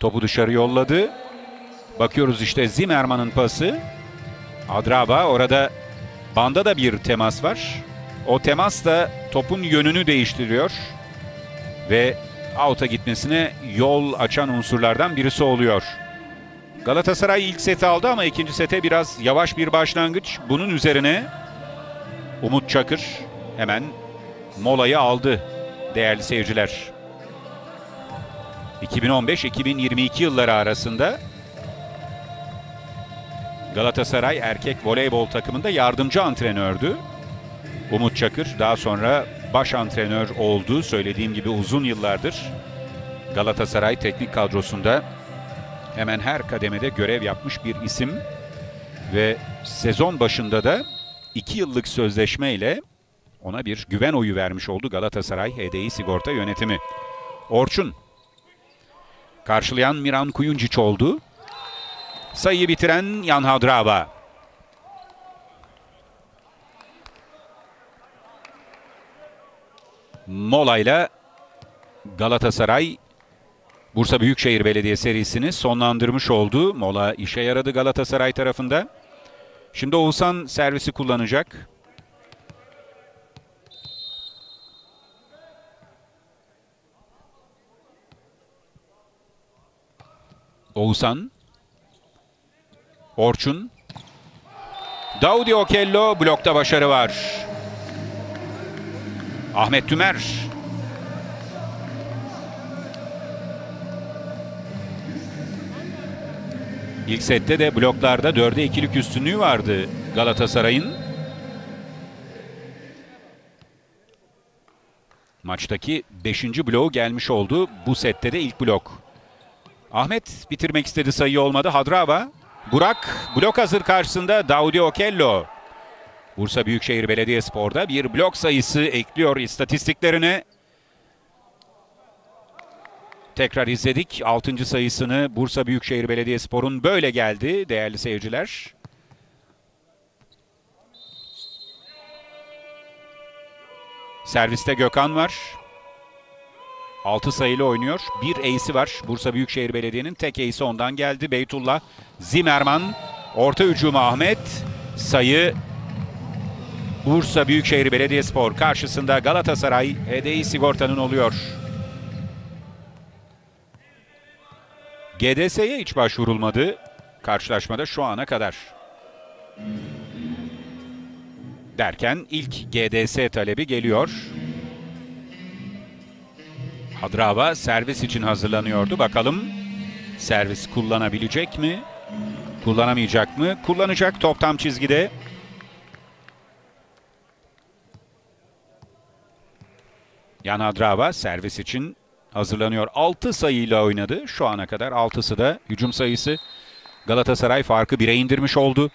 topu dışarı yolladı. Bakıyoruz işte Zimmerman'ın pası. Hadrava, orada banda da bir temas var. O temas da topun yönünü değiştiriyor. Ve out'a gitmesine yol açan unsurlardan birisi oluyor. Galatasaray ilk seti aldı ama ikinci sete biraz yavaş bir başlangıç. Bunun üzerine Umut Çakır hemen molayı aldı değerli seyirciler. iki bin on beş iki bin yirmi iki yılları arasında Galatasaray erkek voleybol takımında yardımcı antrenördü. Umut Çakır daha sonra baş antrenör oldu. Söylediğim gibi uzun yıllardır Galatasaray teknik kadrosunda hemen her kademede görev yapmış bir isim. Ve sezon başında da İki yıllık sözleşmeyle ona bir güven oyu vermiş oldu Galatasaray H D I Sigorta yönetimi. Orçun. Karşılayan Miran Kujundžić oldu. Sayıyı bitiren Jan Hadrava. Molayla Galatasaray Bursa Büyükşehir Belediye serisini sonlandırmış oldu. Mola işe yaradı Galatasaray tarafında. Şimdi Oğuzhan servisi kullanacak. Oğuzhan. Orçun. Daudi Okello, blokta başarı var. Ahmet Tümer. İlk sette de bloklarda dörde ikilik üstünlüğü vardı Galatasaray'ın. Maçtaki beşinci bloğu gelmiş oldu. Bu sette de ilk blok. Ahmet bitirmek istedi, sayı olmadı. Hadrava. Burak, blok hazır karşısında Daudi Okello. Bursa Büyükşehir Belediyespor'da bir blok sayısı ekliyor istatistiklerine. Tekrar izledik. altıncı sayısını Bursa Büyükşehir Belediyespor'un böyle geldi değerli seyirciler. Serviste Gökhan var. altı sayılı oynuyor. Bir ace'i var. Bursa Büyükşehir Belediye'nin tek ace'i ondan geldi. Beytullah, Zimmermann, orta hücumu Ahmet. Sayı Bursa Büyükşehir Belediyespor karşısında Galatasaray H D I Sigorta'nın oluyor. G D S'ye hiç başvurulmadı karşılaşmada şu ana kadar. Derken ilk G D S talebi geliyor. Hadrava servis için hazırlanıyordu. Bakalım servis kullanabilecek mi? Kullanamayacak mı? Kullanacak. Top tam çizgide. Jan Hadrava servis için hazırlanıyor. altı sayıyla oynadı. Şu ana kadar altısı da hücum sayısı. Galatasaray farkı bire indirmiş oldu.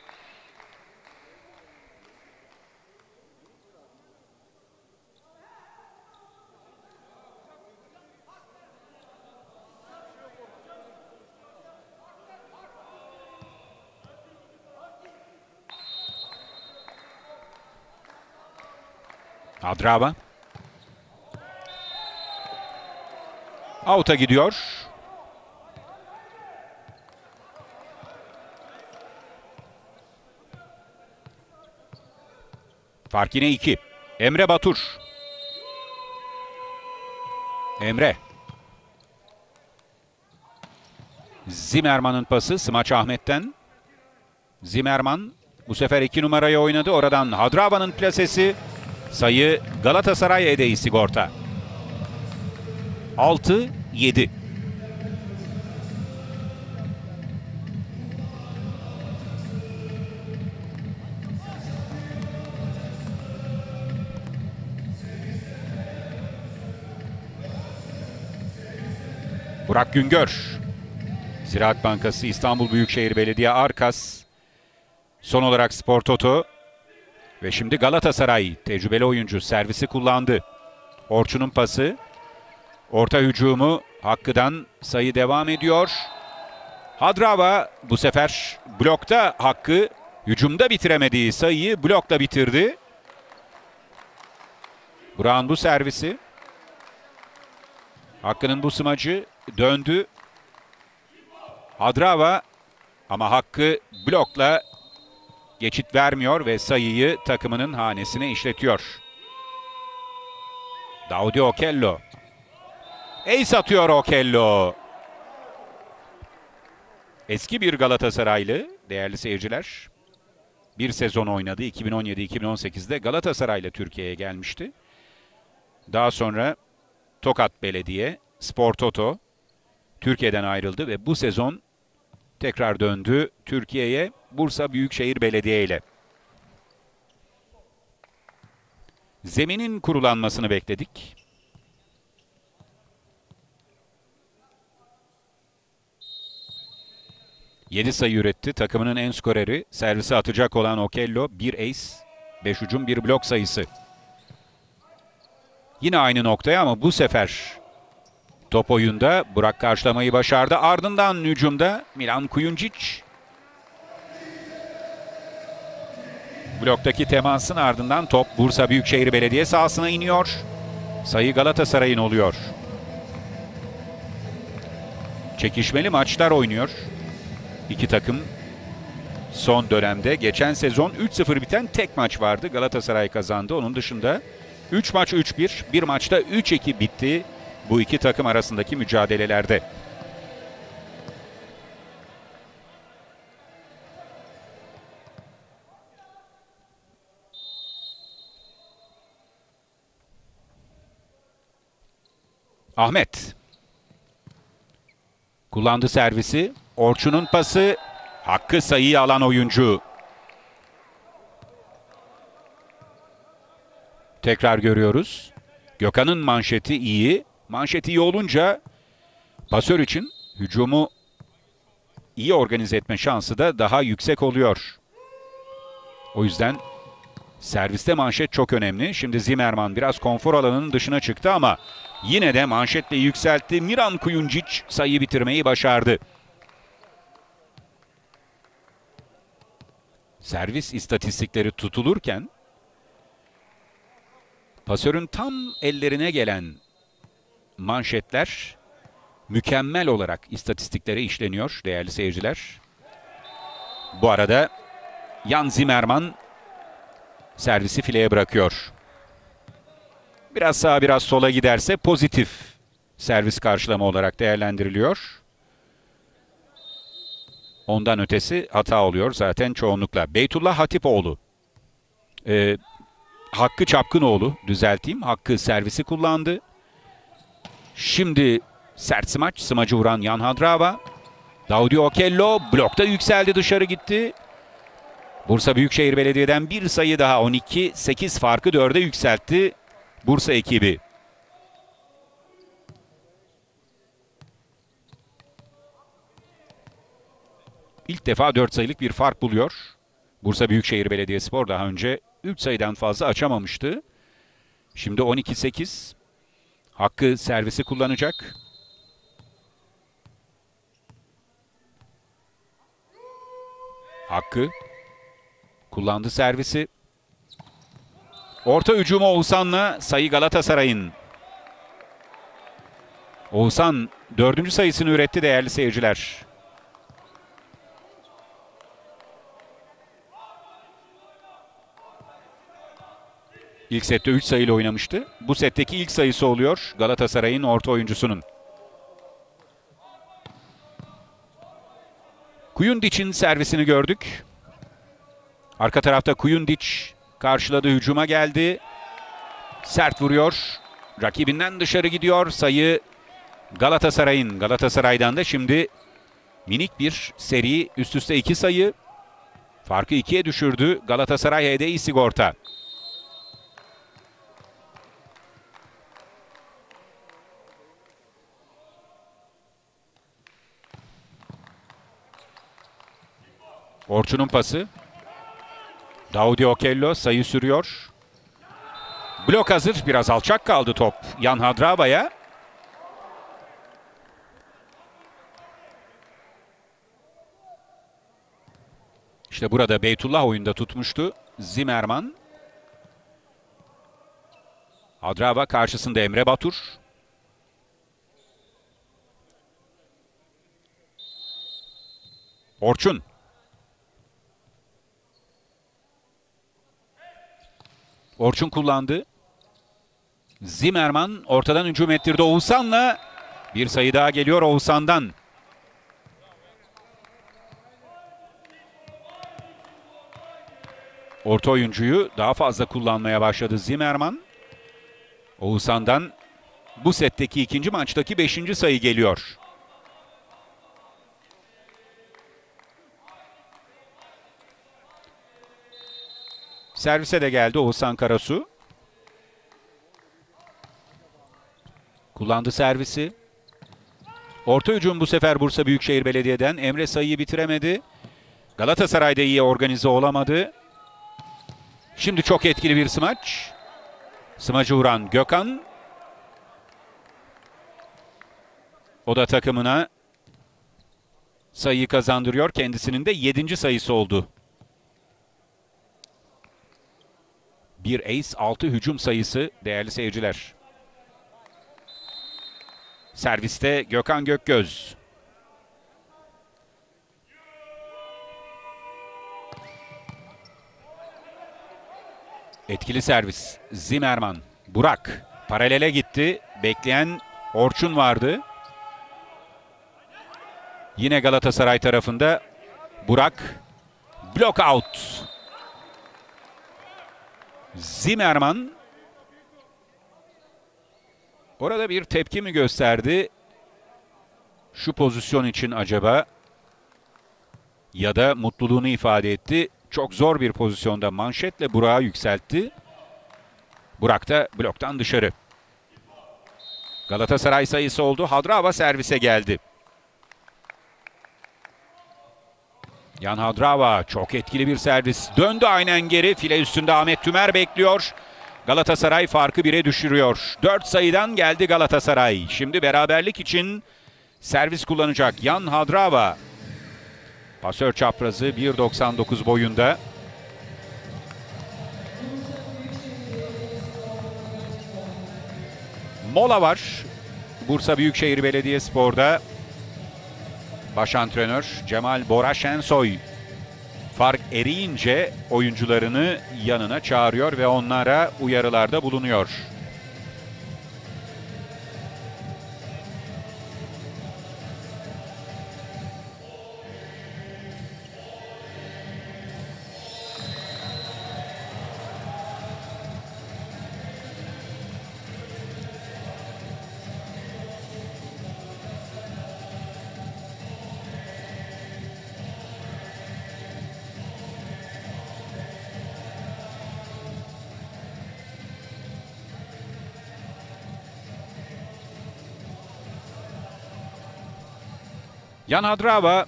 Hadrava. Out'a gidiyor. Fark yine iki. Emre Batur. Emre. Zimmerman'ın pası. Smaç Ahmet'ten. Zimmermann bu sefer iki numarayı oynadı. Oradan Hadrava'nın plasesi. Sayı Galatasaray H D I Sigorta. altı yedi. Burak Güngör. Ziraat Bankası, İstanbul Büyükşehir Belediye, Arkas. Son olarak Spor Toto. Ve şimdi Galatasaray tecrübeli oyuncu servisi kullandı. Orçun'un pası. Orta hücumu Hakkı'dan, sayı devam ediyor. Hadrava bu sefer blokta Hakkı, hücumda bitiremediği sayıyı blokla bitirdi. Burak'ın bu servisi. Hakkı'nın bu smacı döndü. Hadrava ama Hakkı blokla geçit vermiyor ve sayıyı takımının hanesine işletiyor. Daudi Okello. Ace atıyor Okello. Eski bir Galatasaraylı değerli seyirciler. Bir sezon oynadı. iki bin on yedi iki bin on sekiz'de Galatasaray'la Türkiye'ye gelmişti. Daha sonra Tokat Belediye, Spor Toto Türkiye'den ayrıldı ve bu sezon tekrar döndü Türkiye'ye, Bursa Büyükşehir Belediye ile. Zeminin kurulanmasını bekledik. yedi sayı üretti. Takımının en skoreri, servise atacak olan Okello. Bir ace, beş hücum, bir blok sayısı. Yine aynı noktaya ama bu sefer top oyunda Burak karşılamayı başardı. Ardından hücumda Miran Kujundžić. Bloktaki temasın ardından top Bursa Büyükşehir Belediye sahasına iniyor. Sayı Galatasaray'ın oluyor. Çekişmeli maçlar oynuyor İki takım son dönemde. Geçen sezon üç sıfır biten tek maç vardı. Galatasaray kazandı. Onun dışında üç maç üç bir, bir maçta üç iki bitti bu iki takım arasındaki mücadelelerde. Ahmet. Kullandı servisi. Orçun'un pası. Hakkı sayıyı alan oyuncu. Tekrar görüyoruz. Gökhan'ın manşeti iyi. Manşeti iyi olunca pasör için hücumu iyi organize etme şansı da daha yüksek oluyor. O yüzden serviste manşet çok önemli. Şimdi Zimmermann biraz konfor alanının dışına çıktı ama yine de manşetle yükseltti. Miran Kujundžić sayıyı bitirmeyi başardı. Servis istatistikleri tutulurken pasörün tam ellerine gelen manşetler mükemmel olarak istatistiklere işleniyor değerli seyirciler. Bu arada Jan Zimmermann servisi fileye bırakıyor. Biraz sağa biraz sola giderse pozitif servis karşılama olarak değerlendiriliyor. Ondan ötesi hata oluyor zaten çoğunlukla. Beytullah Hatipoğlu. Ee, Hakkı Çapkınoğlu düzelteyim. Hakkı servisi kullandı. Şimdi sert smaç. Smacı vuran Jan Hadrava. Daudi Okello blokta yükseldi, dışarı gitti. Bursa Büyükşehir Belediye'den bir sayı daha. on iki sekiz farkı dörde yükseltti Bursa ekibi. İlk defa dört sayılık bir fark buluyor. Bursa Büyükşehir Belediyespor daha önce üç sayıdan fazla açamamıştı. Şimdi on iki sekiz. Hakkı servisi kullanacak. Hakkı kullandı servisi. Orta hücumu Oğuzhan'la, sayı Galatasaray'ın. Oğuzhan dördüncü sayısını üretti değerli seyirciler. İlk sette üç sayıyla oynamıştı. Bu setteki ilk sayısı oluyor Galatasaray'ın orta oyuncusunun. Kujundžić'in servisini gördük. Arka tarafta Kujundžić karşıladı, hücuma geldi. Sert vuruyor. Rakibinden dışarı gidiyor. Sayı Galatasaray'ın. Galatasaray'dan da şimdi minik bir seri. Üst üste iki sayı. Farkı ikiye düşürdü Galatasaray H D I Sigorta. Orçun'un pası. Daudi Okello sayı sürüyor. Blok hazır. Biraz alçak kaldı top Jan Hadrava'ya. İşte burada Beytullah oyunda tutmuştu. Zimmermann. Hadrava karşısında Emre Batur. Orçun. Orçun kullandı. Zimmermann ortadan hücum ettirdi Oğuzhan'la. Bir sayı daha geliyor Oğuzhan'dan. Orta oyuncuyu daha fazla kullanmaya başladı Zimmermann. Oğuzhan'dan bu setteki ikinci maçtaki beşinci sayı geliyor. Servise de geldi Ozan Karasu. Kullandı servisi. Orta hücum bu sefer Bursa Büyükşehir Belediye'den. Emre sayıyı bitiremedi. Galatasaray'da iyi organize olamadı. Şimdi çok etkili bir smaç. Smacı vuran Gökhan. O da takımına sayıyı kazandırıyor. Kendisinin de yedinci sayısı oldu. Bir ace, altı hücum sayısı değerli seyirciler. Serviste Gökhan Gökgöz. Etkili servis. Zimmermann, Burak. Paralele gitti. Bekleyen Orçun vardı. Yine Galatasaray tarafında Burak. Block out. Zimmermann Orada bir tepki mi gösterdi? Şu pozisyon için acaba? Ya da mutluluğunu ifade etti. Çok zor bir pozisyonda manşetle Burak'ı yükseltti. Burak da bloktan dışarı. Galatasaray sayısı oldu. Hadrava servise geldi. Jan Hadrava çok etkili bir servis. Döndü aynen geri. File üstünde Ahmet Tümer bekliyor. Galatasaray farkı bire düşürüyor. Dört sayıdan geldi Galatasaray. Şimdi beraberlik için servis kullanacak Jan Hadrava. Pasör çaprazı bir doksan dokuz boyunda. Mola var. Bursa Büyükşehir Belediyespor'da baş antrenör Cemal Bora Şensoy fark eriyince oyuncularını yanına çağırıyor ve onlara uyarılarda bulunuyor. Jan Hadrava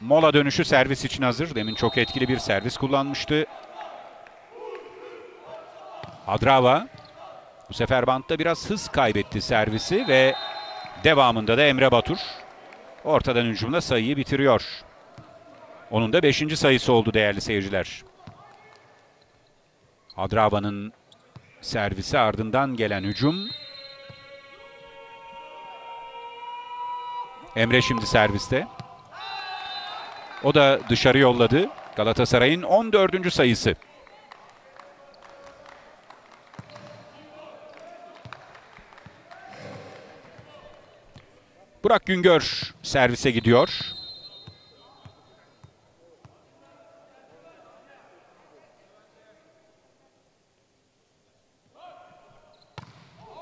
mola dönüşü servis için hazır. Demin çok etkili bir servis kullanmıştı. Hadrava bu sefer bantta biraz hız kaybetti servisi ve devamında da Emre Batur ortadan hücumla sayıyı bitiriyor. Onun da beşinci sayısı oldu değerli seyirciler. Hadrava'nın servisi ardından gelen hücum. Emre şimdi serviste. O da dışarı yolladı. Galatasaray'ın on dördüncü sayısı. Burak Güngör servise gidiyor.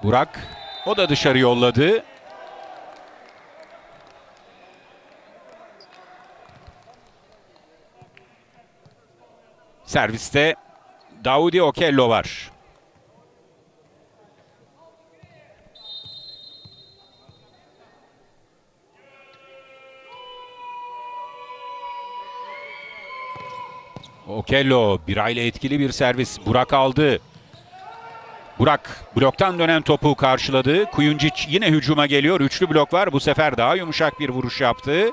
Burak, o da dışarı yolladı. Serviste Daudi Okello var. Okello birayla etkili bir servis. Burak aldı. Burak bloktan dönen topu karşıladı. Kujundžić yine hücuma geliyor. Üçlü blok var. Bu sefer daha yumuşak bir vuruş yaptı.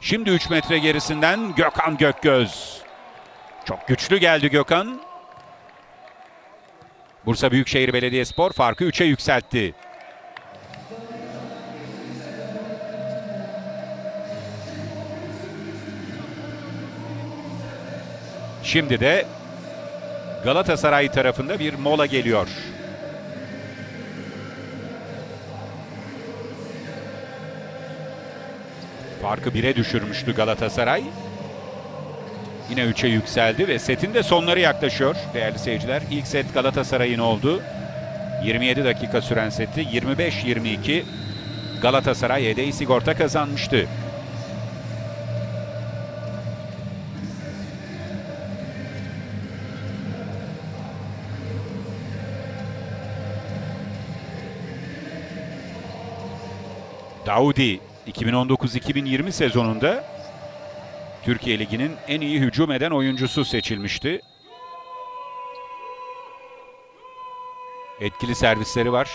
Şimdi üç metre gerisinden Gökhan Gökgöz. Çok güçlü geldi Gökhan. Bursa Büyükşehir Belediyespor farkı üçe yükseltti. Şimdi de Galatasaray tarafında bir mola geliyor. Farkı bire düşürmüştü Galatasaray. Yine üçe yükseldi ve setin de sonları yaklaşıyor değerli seyirciler. İlk set Galatasaray'ın oldu. yirmi yedi dakika süren seti yirmi beş yirmi iki Galatasaray H D I Sigorta kazanmıştı. Daudi iki bin on dokuz iki bin yirmi sezonunda Türkiye Ligi'nin en iyi hücum eden oyuncusu seçilmişti. Etkili servisleri var.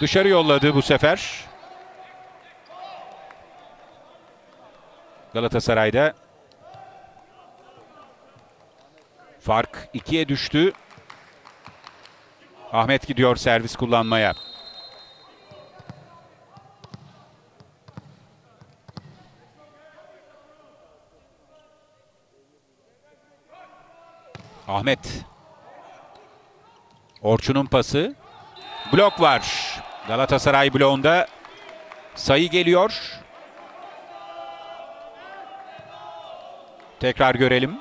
Dışarı yolladı bu sefer. Galatasaray'da fark ikiye düştü. Ahmet gidiyor servis kullanmaya. Ahmet. Orçun'un pası. Blok var. Galatasaray bloğunda sayı geliyor. Tekrar görelim.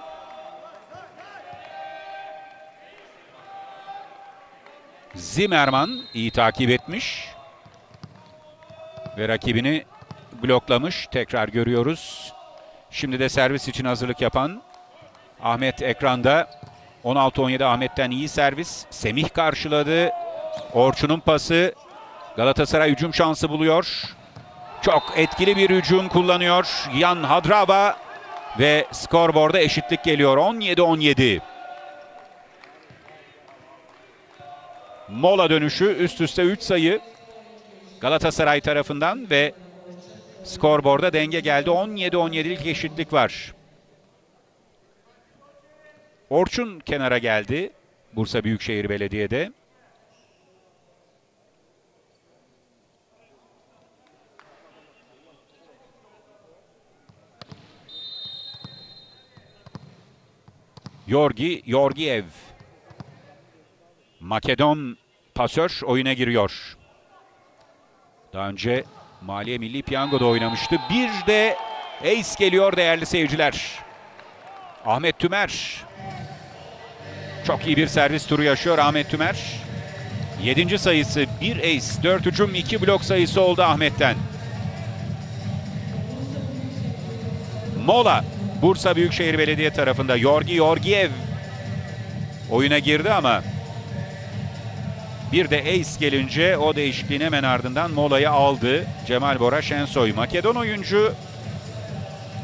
Zimmermann iyi takip etmiş ve rakibini bloklamış. Tekrar görüyoruz. Şimdi de servis için hazırlık yapan Ahmet ekranda. on altı on yedi Ahmet'ten iyi servis. Semih karşıladı. Orçun'un pası. Galatasaray hücum şansı buluyor. Çok etkili bir hücum kullanıyor Jan Hadrava ve skorborda eşitlik geliyor. on yedi on yedi. Mola dönüşü üst üste üç sayı Galatasaray tarafından ve skorborda denge geldi. on yedi on yedilik eşitlik var. Orçun kenara geldi Bursa Büyükşehir Belediye'de. Gjorgi Gjorgiev. Makedon pasör oyuna giriyor. Daha önce Maliye Milli Piyango'da oynamıştı. Bir de ace geliyor değerli seyirciler. Ahmet Tümer. Çok iyi bir servis turu yaşıyor Ahmet Tümer. yedinci sayısı, bir ace, dört hücum, iki blok sayısı oldu Ahmet'ten. Mola Bursa Büyükşehir Belediye tarafında. Gjorgi Gjorgiev oyuna girdi ama bir de ace gelince o değişikliğin hemen ardından molayı aldı Cemal Bora Şensoy. Makedon oyuncu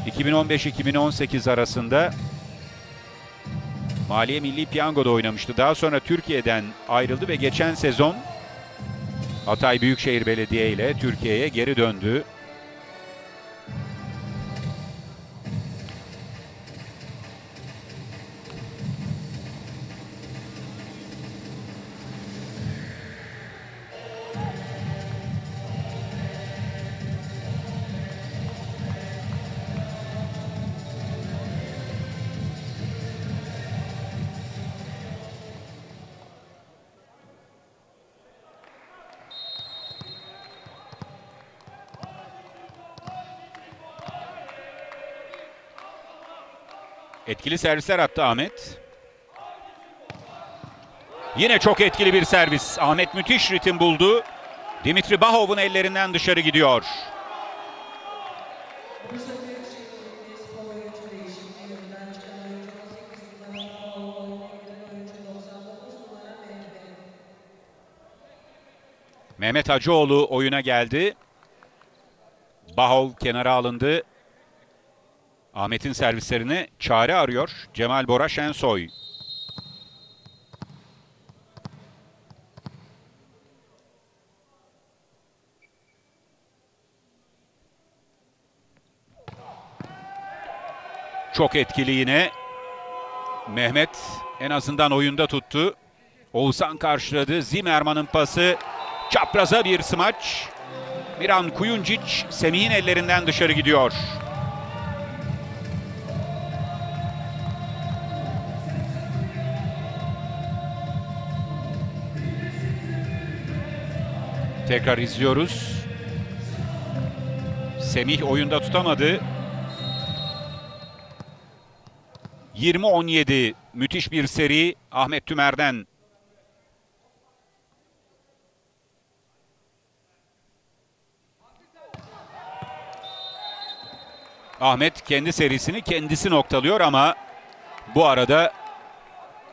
iki bin on beş iki bin on sekiz arasında Maliye Milli Piyango'da oynamıştı. Daha sonra Türkiye'den ayrıldı ve geçen sezon Hatay Büyükşehir Belediye ile Türkiye'ye geri döndü. Etkili servisler attı Ahmet. Yine çok etkili bir servis. Ahmet müthiş ritim buldu. Dimitri Bahov'un ellerinden dışarı gidiyor. Mehmet Hacıoğlu oyuna geldi. Bahov kenara alındı. Ahmet'in servislerine çare arıyor Cemal Bora Şensoy. Çok etkili yine. Mehmet en azından oyunda tuttu. Oğuzhan karşıladı. Zimmerman'ın pası. Çapraza bir smaç. Miran Kujundžić Semih'in ellerinden dışarı gidiyor. Tekrar izliyoruz. Semih oyunda tutamadı. yirmi on yedi. Müthiş bir seri Ahmet Tümer'den. Ahmet kendi serisini kendisi noktalıyor ama bu arada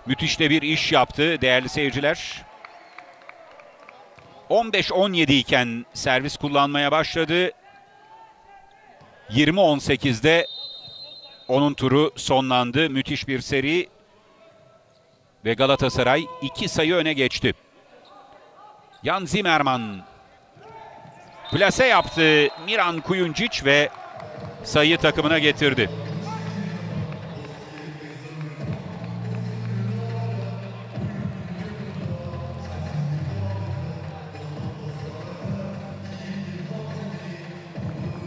müthiş de bir iş yaptı değerli seyirciler. on beş on yedi iken servis kullanmaya başladı. yirmi on sekizde onun turu sonlandı. Müthiş bir seri ve Galatasaray iki sayı öne geçti. Jan Zimmermann plase yaptı Miran Kujundžić ve sayıyı takımına getirdi.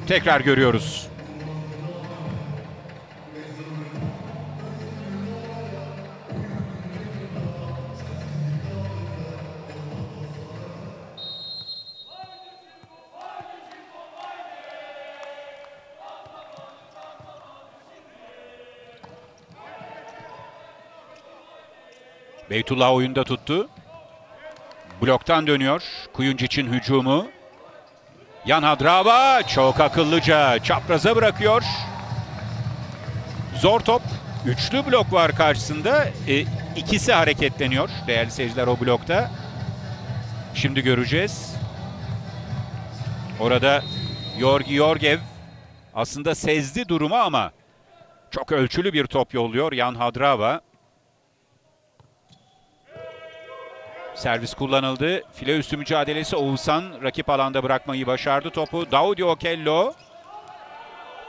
Tekrar görüyoruz. Beytullah oyunda tuttu. Bloktan dönüyor. Kujundžić'in hücumu. Jan Hadrava çok akıllıca çapraza bırakıyor. Zor top. Üçlü blok var karşısında. E, ikisi hareketleniyor. Değerli seyirciler o blokta. Şimdi göreceğiz. Orada Gjorgi Gjorgiev aslında sezdi durumu ama çok ölçülü bir top yolluyor Jan Hadrava. Servis kullanıldı. File üstü mücadelesi Oğuzhan rakip alanda bırakmayı başardı topu. Daudi Okello.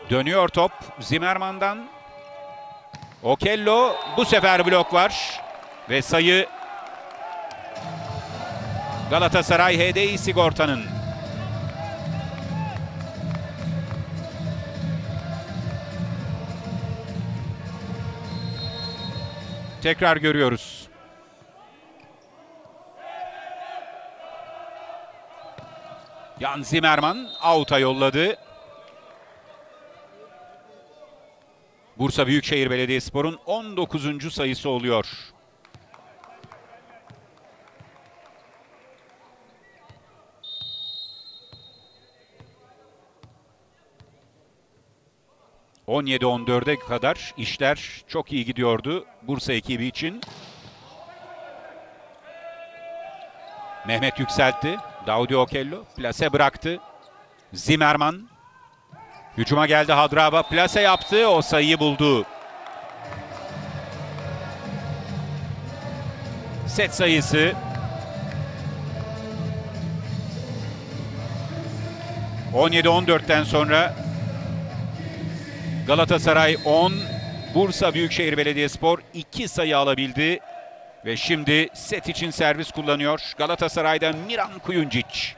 Dönüyor top Zimmermann'dan. Okello bu sefer blok var. Ve sayı Galatasaray H D I Sigorta'nın. Tekrar görüyoruz. Jan Zimmermann out'a yolladı. Bursa Büyükşehir Belediyespor'un on dokuzuncu sayısı oluyor. on yedi on dörde kadar işler çok iyi gidiyordu Bursa ekibi için. Mehmet yükseltti. Daudi Okello plase bıraktı. Zimmermann hücuma geldi. Hadrava plase yaptı. O sayıyı buldu. Set sayısı on yedi on dörtten sonra Galatasaray on, Bursa Büyükşehir Belediyespor iki sayı alabildi. Ve şimdi set için servis kullanıyor. Galatasaray'dan Miran Kujundžić.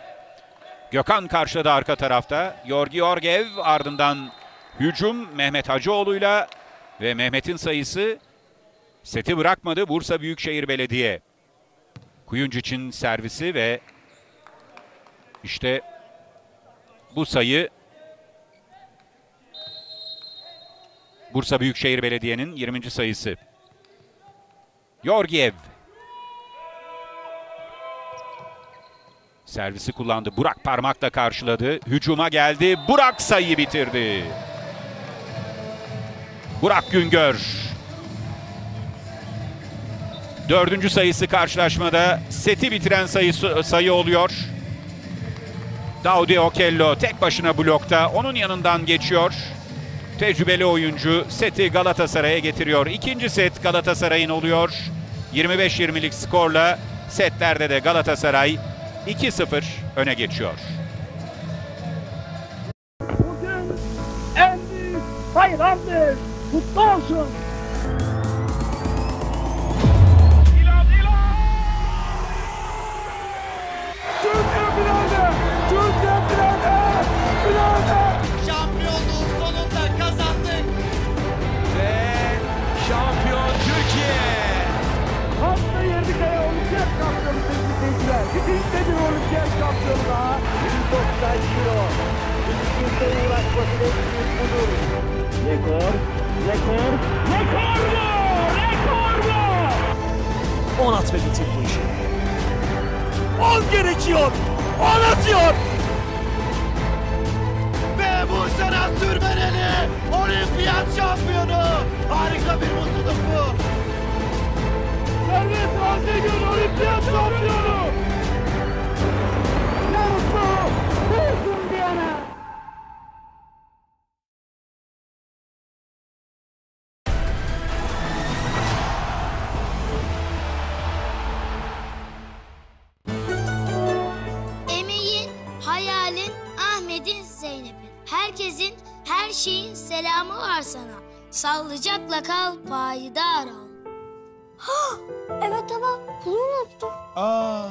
Gökhan karşıladı arka tarafta. Gjorgi Gjorgiev ardından hücum Mehmet Hacıoğlu'yla ve Mehmet'in sayısı seti bırakmadı Bursa Büyükşehir Belediye. Kujundžić'in servisi ve işte bu sayı Bursa Büyükşehir Belediye'nin yirminci sayısı. Gjorgiev. Servisi kullandı. Burak parmakla karşıladı. Hücuma geldi. Burak sayıyı bitirdi. Burak Güngör. Dördüncü sayısı karşılaşmada. Seti bitiren sayısı, sayı oluyor. Daudi Okello tek başına blokta. Onun yanından geçiyor. Tecrübeli oyuncu seti Galatasaray'a getiriyor. İkinci set Galatasaray'ın oluyor. yirmi beş yirmilik skorla setlerde de Galatasaray iki sıfır öne geçiyor. Bugün en büyük bayramdır. Kutlu olsun. İlan, ilan! Türkiye finalde! Türkiye finalde! Finalde! Şampiyonluğun sonunda kazandık. Ve şampiyon Türkiye. Hafta yerdik ayı olacak kaptanımız. İşte bir olimpiyat şampiyonluğa yüz doksan kilo. Kimseye ulaşmasının budur. Rekor, rekor, rekor bu! Rekor bu! on at ve bitir bu işi. on gerekiyor, on atıyor! Ve bu Bursa Türkmeneli olimpiyat şampiyonu! Harika bir mutluluk bu! Servet Azegül olimpiyat şampiyonu! Ne mutlu! Bursun Diyan'a! Emeğin, hayalin, Ahmet'in, Zeynep'in. Herkesin, her şeyin selamı var sana. Sallıcakla kal, payidar ol. Ha, evet ama pulu unuttum. Aa,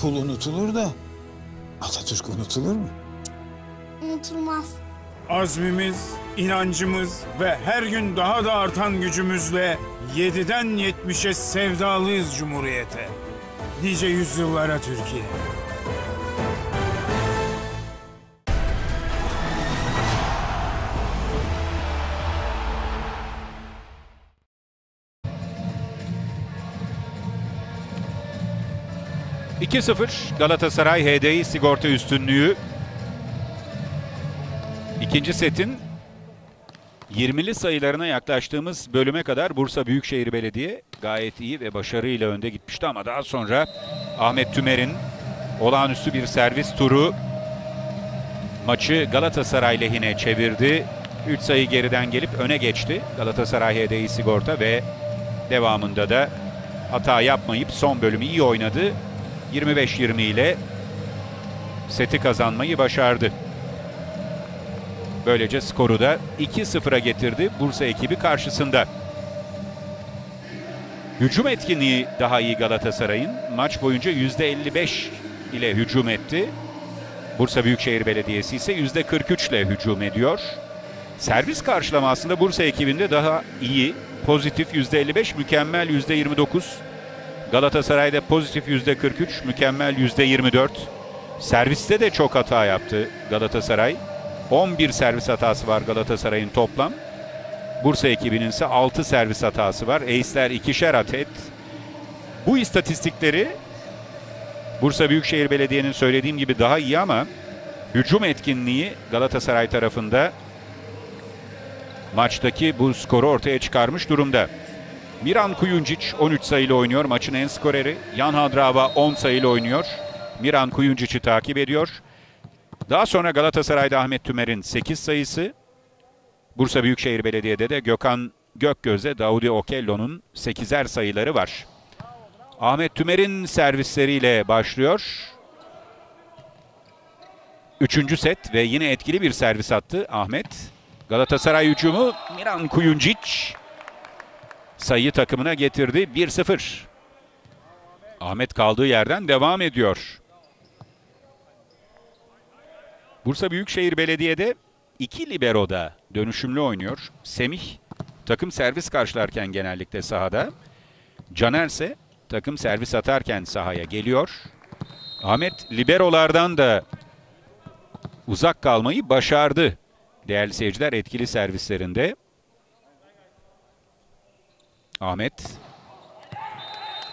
pul unutulur da Atatürk unutulur mu? Unutulmaz. Azmimiz, inancımız ve her gün daha da artan gücümüzle yediden yetmişe sevdalıyız Cumhuriyete. Nice yüzyıllara Türkiye. iki sıfır Galatasaray H D I Sigorta üstünlüğü. İkinci setin yirmili sayılarına yaklaştığımız bölüme kadar Bursa Büyükşehir Belediye gayet iyi ve başarıyla önde gitmişti ama daha sonra Ahmet Tümer'in olağanüstü bir servis turu maçı Galatasaray lehine çevirdi. üç sayı geriden gelip öne geçti Galatasaray H D I Sigorta ve devamında da hata yapmayıp son bölümü iyi oynadı. yirmi beş yirmi ile seti kazanmayı başardı. Böylece skoru da iki sıfıra getirdi Bursa ekibi karşısında. Hücum etkinliği daha iyi Galatasaray'ın. Maç boyunca yüzde elli beş ile hücum etti. Bursa Büyükşehir Belediyesi ise yüzde kırk üç ile hücum ediyor. Servis karşılama aslında Bursa ekibinde daha iyi. Pozitif yüzde elli beş, mükemmel yüzde yirmi dokuz. Galatasaray'da pozitif yüzde kırk üç, mükemmel yüzde yirmi dört. Serviste de çok hata yaptı Galatasaray. on bir servis hatası var Galatasaray'ın toplam. Bursa ekibinin ise altı servis hatası var. Ace'ler ikişer adet. Bu istatistikleri Bursa Büyükşehir Belediye'nin söylediğim gibi daha iyi ama hücum etkinliği Galatasaray tarafında maçtaki bu skoru ortaya çıkarmış durumda. Miran Kujundžić on üç sayıyla oynuyor. Maçın en skoreri. Jan Hadrava on sayıyla oynuyor. Miran Kujundžić'i takip ediyor. Daha sonra Galatasaray'da Ahmet Tümer'in sekiz sayısı. Bursa Büyükşehir Belediye'de de Gökhan Gökgöz'e Daudi Okello'nun sekizer sayıları var. Ahmet Tümer'in servisleriyle başlıyor. Üçüncü set ve yine etkili bir servis attı Ahmet. Galatasaray hücumu Miran Kujundžić sayı takımına getirdi. bir sıfır. Ahmet kaldığı yerden devam ediyor. Bursa Büyükşehir Belediye'de iki libero'da dönüşümlü oynuyor. Semih takım servis karşılarken genellikle sahada. Caner ise takım servis atarken sahaya geliyor. Ahmet libero'lardan da uzak kalmayı başardı. Değerli seyirciler, etkili servislerinde Ahmet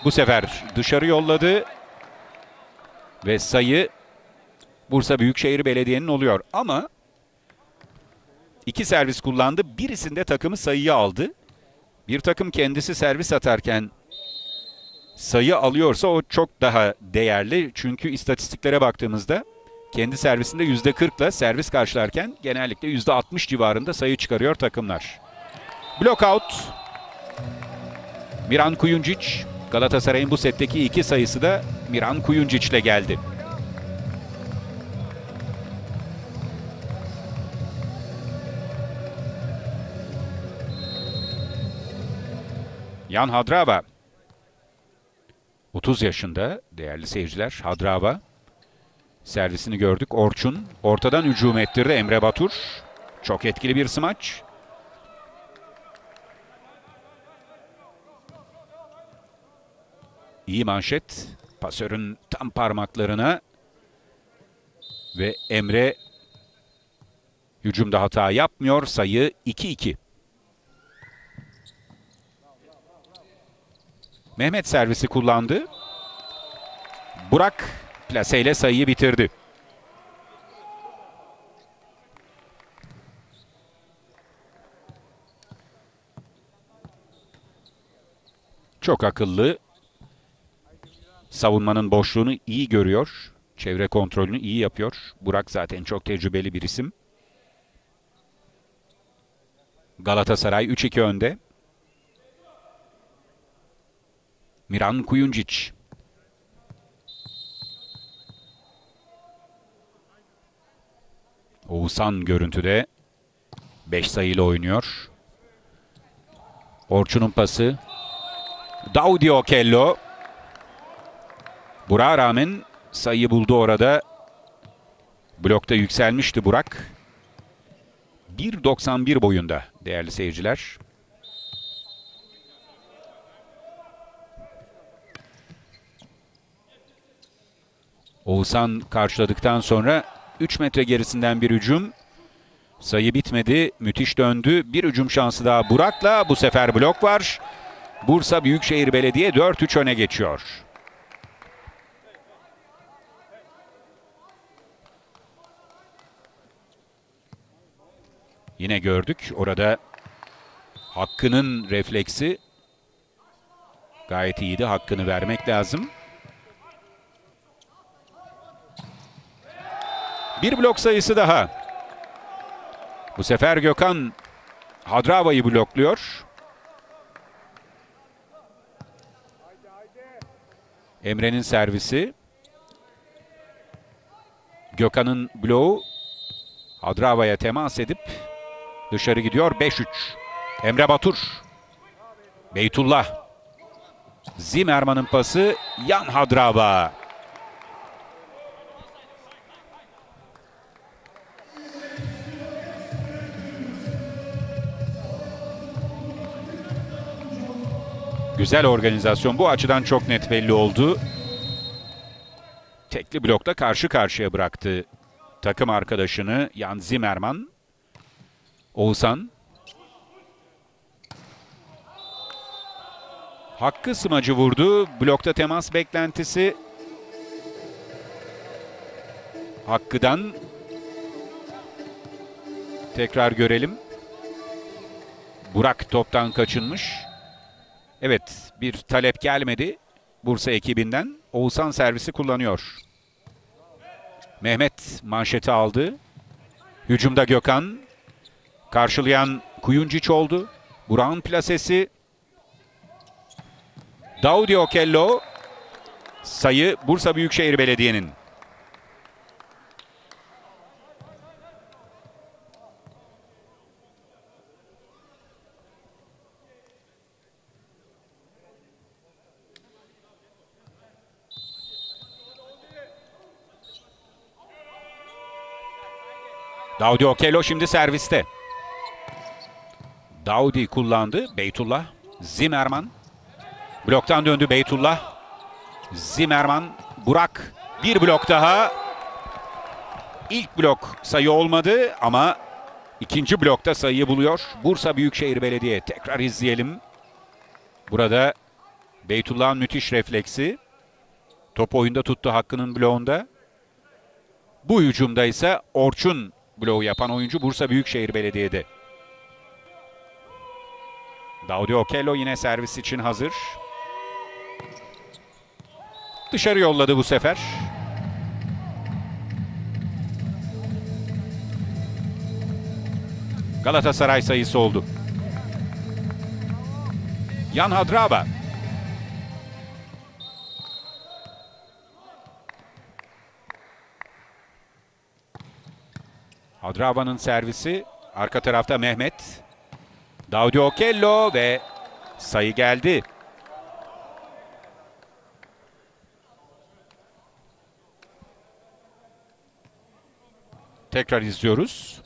bu sefer dışarı yolladı ve sayı Bursa Büyükşehir Belediye'nin oluyor. Ama iki servis kullandı. Birisinde takımı sayıya aldı. Bir takım kendisi servis atarken sayı alıyorsa o çok daha değerli. Çünkü istatistiklere baktığımızda kendi servisinde yüzde kırk ile servis karşılarken genellikle yüzde altmış civarında sayı çıkarıyor takımlar. Blokout. Miran Kujundžić. Galatasaray'ın bu setteki iki sayısı da Miran Kujundžić ile geldi. Jan Hadrava. otuz yaşında değerli seyirciler. Hadrava. Servisini gördük. Orçun ortadan hücum ettirdi. Emre Batur. Çok etkili bir smaç. İyi manşet. Pasörün tam parmaklarına. Ve Emre hücumda hata yapmıyor. Sayı iki iki. Mehmet servisi kullandı. Burak plaseyle sayıyı bitirdi. Çok akıllı. Savunmanın boşluğunu iyi görüyor. Çevre kontrolünü iyi yapıyor. Burak zaten çok tecrübeli bir isim. Galatasaray üç iki önde. Miran Kujundžić. Oğuzhan görüntüde beş sayıyla oynuyor. Orçun'un pası. Daudi Okello. Burak'a rağmen sayı buldu orada. Blokta yükselmişti Burak. bir doksan bir boyunda değerli seyirciler. Oğuzhan karşıladıktan sonra üç metre gerisinden bir hücum. Sayı bitmedi. Müthiş döndü. Bir hücum şansı daha Burak'la. Bu sefer blok var. Bursa Büyükşehir Belediye dört üç öne geçiyor. Yine gördük. Orada Hakkı'nın refleksi gayet iyiydi. Hakkını vermek lazım. Bir blok sayısı daha. Bu sefer Gökhan Hadrava'yı blokluyor. Emre'nin servisi. Gökhan'ın bloğu Hadrava'ya temas edip dışarı gidiyor. beş üç. Emre Batur. Beytullah. Zimmerman'ın pası. Jan Hadrava. Güzel organizasyon. Bu açıdan çok net belli oldu. Tekli blokta karşı karşıya bıraktı takım arkadaşını Jan Zimmermann. Oğuzhan. Hakkı smacı vurdu. Blokta temas beklentisi. Hakkı'dan. Tekrar görelim. Burak toptan kaçınmış. Evet, bir talep gelmedi Bursa ekibinden. Oğuzhan servisi kullanıyor. Mehmet manşeti aldı. Hücumda Gökhan. Karşılayan Kujundžić oldu. Burak'ın plasesi. Daudi Okello. Sayı Bursa Büyükşehir Belediye'nin. Daudi Okello şimdi serviste. Daudi kullandı. Beytullah. Zimmermann. Bloktan döndü Beytullah. Zimmermann. Burak. Bir blok daha. İlk blok sayı olmadı ama ikinci blokta sayıyı buluyor Bursa Büyükşehir Belediye. Tekrar izleyelim. Burada Beytullah'ın müthiş refleksi. Top oyunda tuttu Hakkı'nın bloğunda. Bu hücumda ise Orçun bloğu yapan oyuncu Bursa Büyükşehir Belediye'de. Daudi Okello yine servis için hazır. Dışarı yolladı bu sefer. Galatasaray sayısı oldu. Jan Hadrava. Hadrava'nın servisi. Arka tarafta Mehmet. Daudi Okello ve sayı geldi. Tekrar izliyoruz.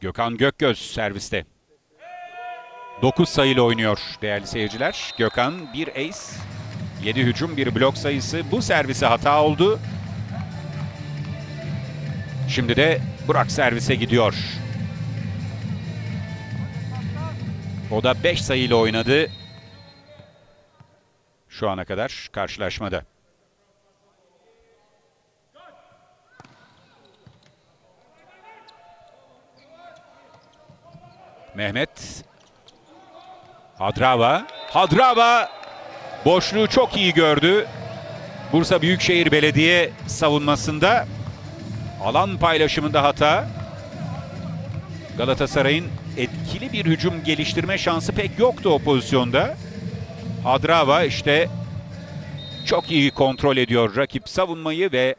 Gökhan Gökgöz serviste. dokuz sayıyla oynuyor değerli seyirciler. Gökhan bir ace. yedi hücum, bir blok sayısı. Bu servise hata oldu. Şimdi de Burak servise gidiyor. O da beş sayıyla oynadı. Şu ana kadar karşılaşmada. Mehmet. Hadrava. Hadrava boşluğu çok iyi gördü. Bursa Büyükşehir Belediye savunmasında alan paylaşımında hata. Galatasaray'ın etkili bir hücum geliştirme şansı pek yoktu o pozisyonda. Hadrava işte çok iyi kontrol ediyor rakip savunmayı ve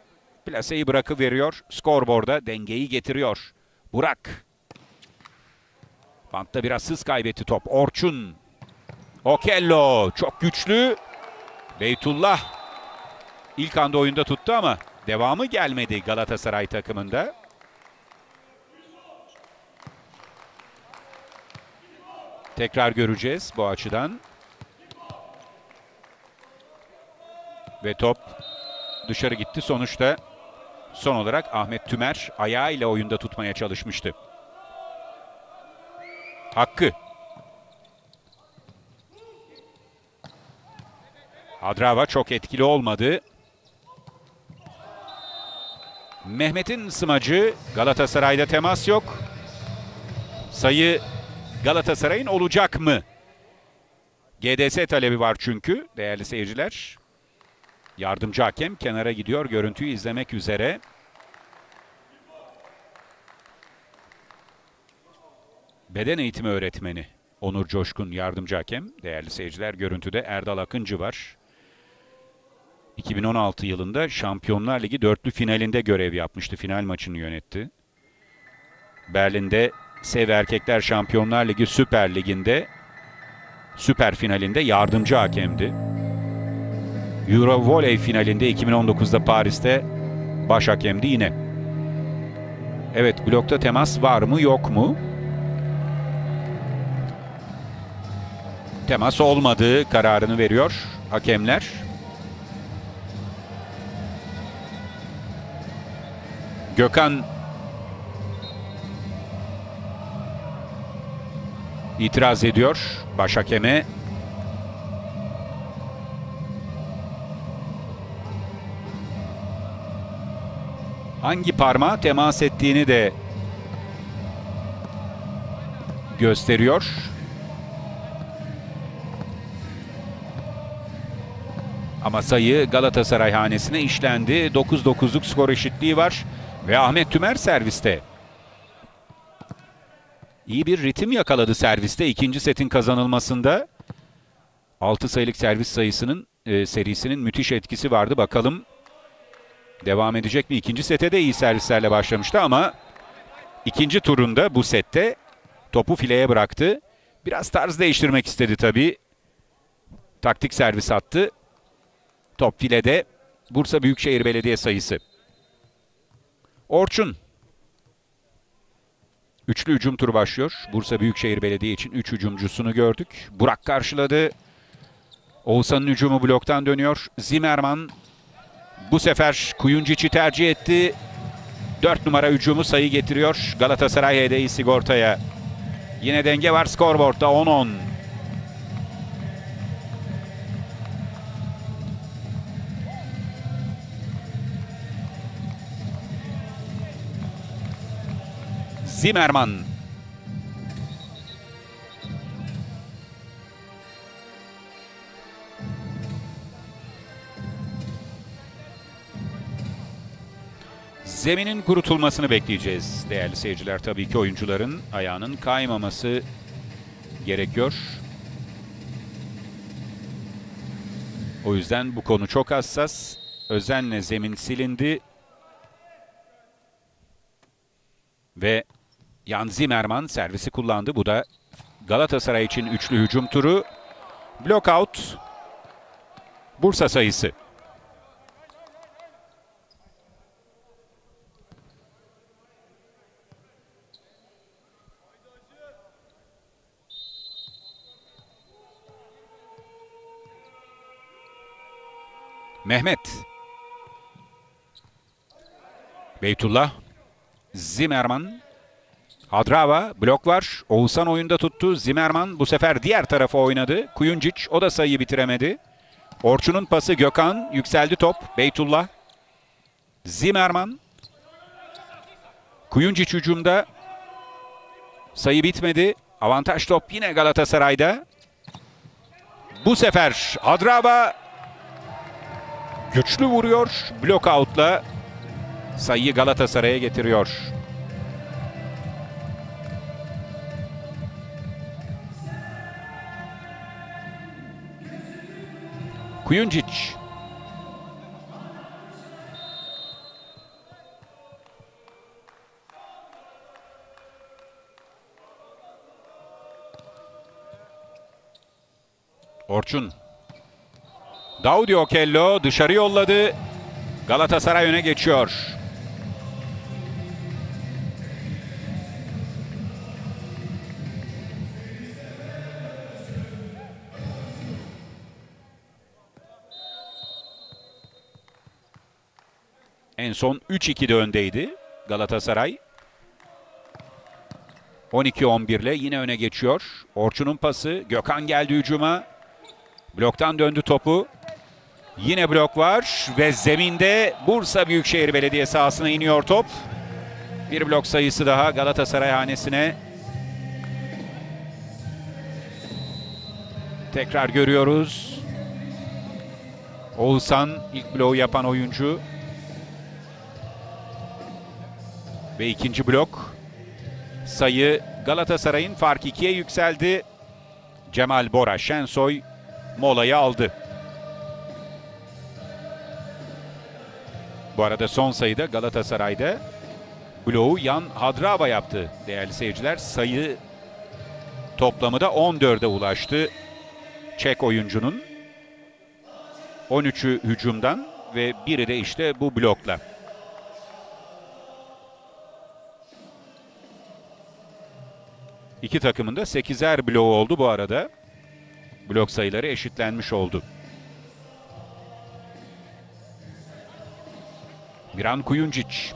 plaseyi bırakıveriyor. Skorborda dengeyi getiriyor. Burak. Bantta biraz hız kaybetti top. Orçun. Okello çok güçlü. Beytullah ilk anda oyunda tuttu ama devamı gelmedi Galatasaray takımında. Tekrar göreceğiz bu açıdan. Ve top dışarı gitti. Sonuçta son olarak Ahmet Tümer ayağıyla oyunda tutmaya çalışmıştı. Hakkı. Hadrava çok etkili olmadı. Mehmet'in smacı. Galatasaray'da temas yok. Sayı Galatasaray'ın olacak mı? G D S talebi var çünkü değerli seyirciler. Yardımcı hakem kenara gidiyor görüntüyü izlemek üzere. Beden eğitimi öğretmeni Onur Coşkun yardımcı hakem. Değerli seyirciler görüntüde Erdal Akıncı var. iki bin on altı yılında Şampiyonlar Ligi dörtlü finalinde görev yapmıştı. Final maçını yönetti. Berlin'de Sev Erkekler Şampiyonlar Ligi Süper Ligi'nde Süper finalinde yardımcı hakemdi. Eurovoley finalinde iki bin on dokuzda Paris'te baş hakemdi yine. Evet, blokta temas var mı yok mu? Temas olmadığı kararını veriyor hakemler. Gökhan itiraz ediyor baş hakeme. Hangi parmağa temas ettiğini de gösteriyor. Ama sayı Galatasaray hanesine işlendi. dokuz dokuzluk skor eşitliği var. Ve Ahmet Tümer serviste. İyi bir ritim yakaladı serviste. İkinci setin kazanılmasında altı sayılık servis sayısının e, serisinin müthiş etkisi vardı. Bakalım devam edecek mi? İkinci sete de iyi servislerle başlamıştı ama ikinci turunda bu sette topu fileye bıraktı. Biraz tarz değiştirmek istedi tabii. Taktik servis attı. Top filede. Bursa Büyükşehir Belediye sayısı. Orçun. Üçlü hücum turu başlıyor. Bursa Büyükşehir Belediye için üç hücumcusunu gördük. Burak karşıladı. Oğuzhan'ın hücumu bloktan dönüyor. Zimmermann bu sefer Kujundžić'i tercih etti. dört numara hücumu sayı getiriyor Galatasaray H D I Sigorta'ya. Yine denge var scoreboard'da on on. Zimmermann. Zeminin kurutulmasını bekleyeceğiz değerli seyirciler. Tabii ki oyuncuların ayağının kaymaması gerekiyor. O yüzden bu konu çok hassas. Özenle zemin silindi. Ve Jan Zimmermann servisi kullandı. Bu da Galatasaray için üçlü hücum turu. Blokout. Bursa sayısı. Mehmet. Beytullah. Zimmermann. Hadrava, blok var. Oğuzhan oyunda tuttu. Zimmermann bu sefer diğer tarafa oynadı. Kujundžić o da sayıyı bitiremedi. Orçun'un pası Gökhan. Yükseldi top. Beytullah. Zimmermann. Kujundžić hücumda. Sayı bitmedi. Avantaj top yine Galatasaray'da. Bu sefer Hadrava güçlü vuruyor. Blokoutla sayıyı Galatasaray'a getiriyor. Kujundžić. Orçun. Daudi Okello dışarı yolladı. Galatasaray öne geçiyor. En son üç iki'de öndeydi Galatasaray. on iki on bir ile yine öne geçiyor. Orçun'un pası. Gökhan geldi hücuma. Bloktan döndü topu. Yine blok var ve zeminde Bursa Büyükşehir Belediye sahasına iniyor top. Bir blok sayısı daha Galatasaray hanesine. Tekrar görüyoruz. Oğuzhan ilk bloğu yapan oyuncu. Ve ikinci blok. Sayı Galatasaray'ın, fark ikiye yükseldi. Cemal Bora Şensoy molayı aldı. Bu arada son sayıda Galatasaray'da bloğu Jan Hadrava yaptı değerli seyirciler. Sayı toplamı da on dörde ulaştı Çek oyuncunun. on üçü hücumdan ve biri de işte bu blokla. İki takımın da sekizer bloğu oldu bu arada. Blok sayıları eşitlenmiş oldu. Miran Kujundžić.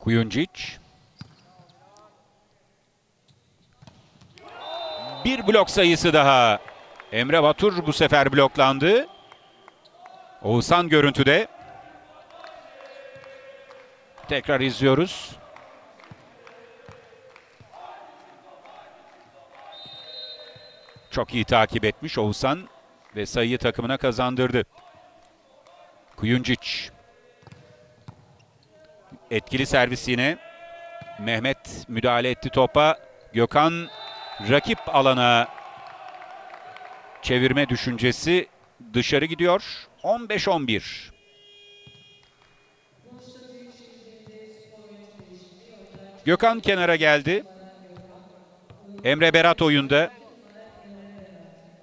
Kujundžić. Bir blok sayısı daha. Emre Batur bu sefer bloklandı. Oğuzhan görüntüde. Tekrar izliyoruz. Çok iyi takip etmiş Oğuzhan ve sayıyı takımına kazandırdı. Kujundžić. Etkili servis yine. Mehmet müdahale etti topa. Gökhan rakip alana çevirme düşüncesi, dışarı gidiyor. on beş on bir. Gökhan kenara geldi. Emre Berat oyunda.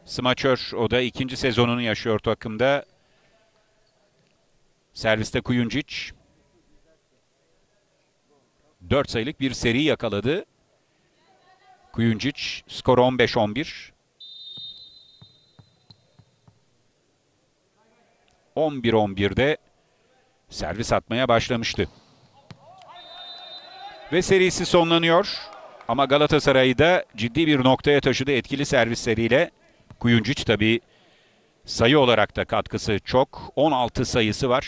Smaçör, o da ikinci sezonunu yaşıyor takımda. Serviste Kujundžić. dört sayılık bir seri yakaladı Kujundžić. Skor on beş on bir. on bir on birde servis atmaya başlamıştı. Ve serisi sonlanıyor. Ama Galatasaray'ı da ciddi bir noktaya taşıdı etkili servisleriyle. Kujundžić tabii sayı olarak da katkısı çok. on altı sayısı var.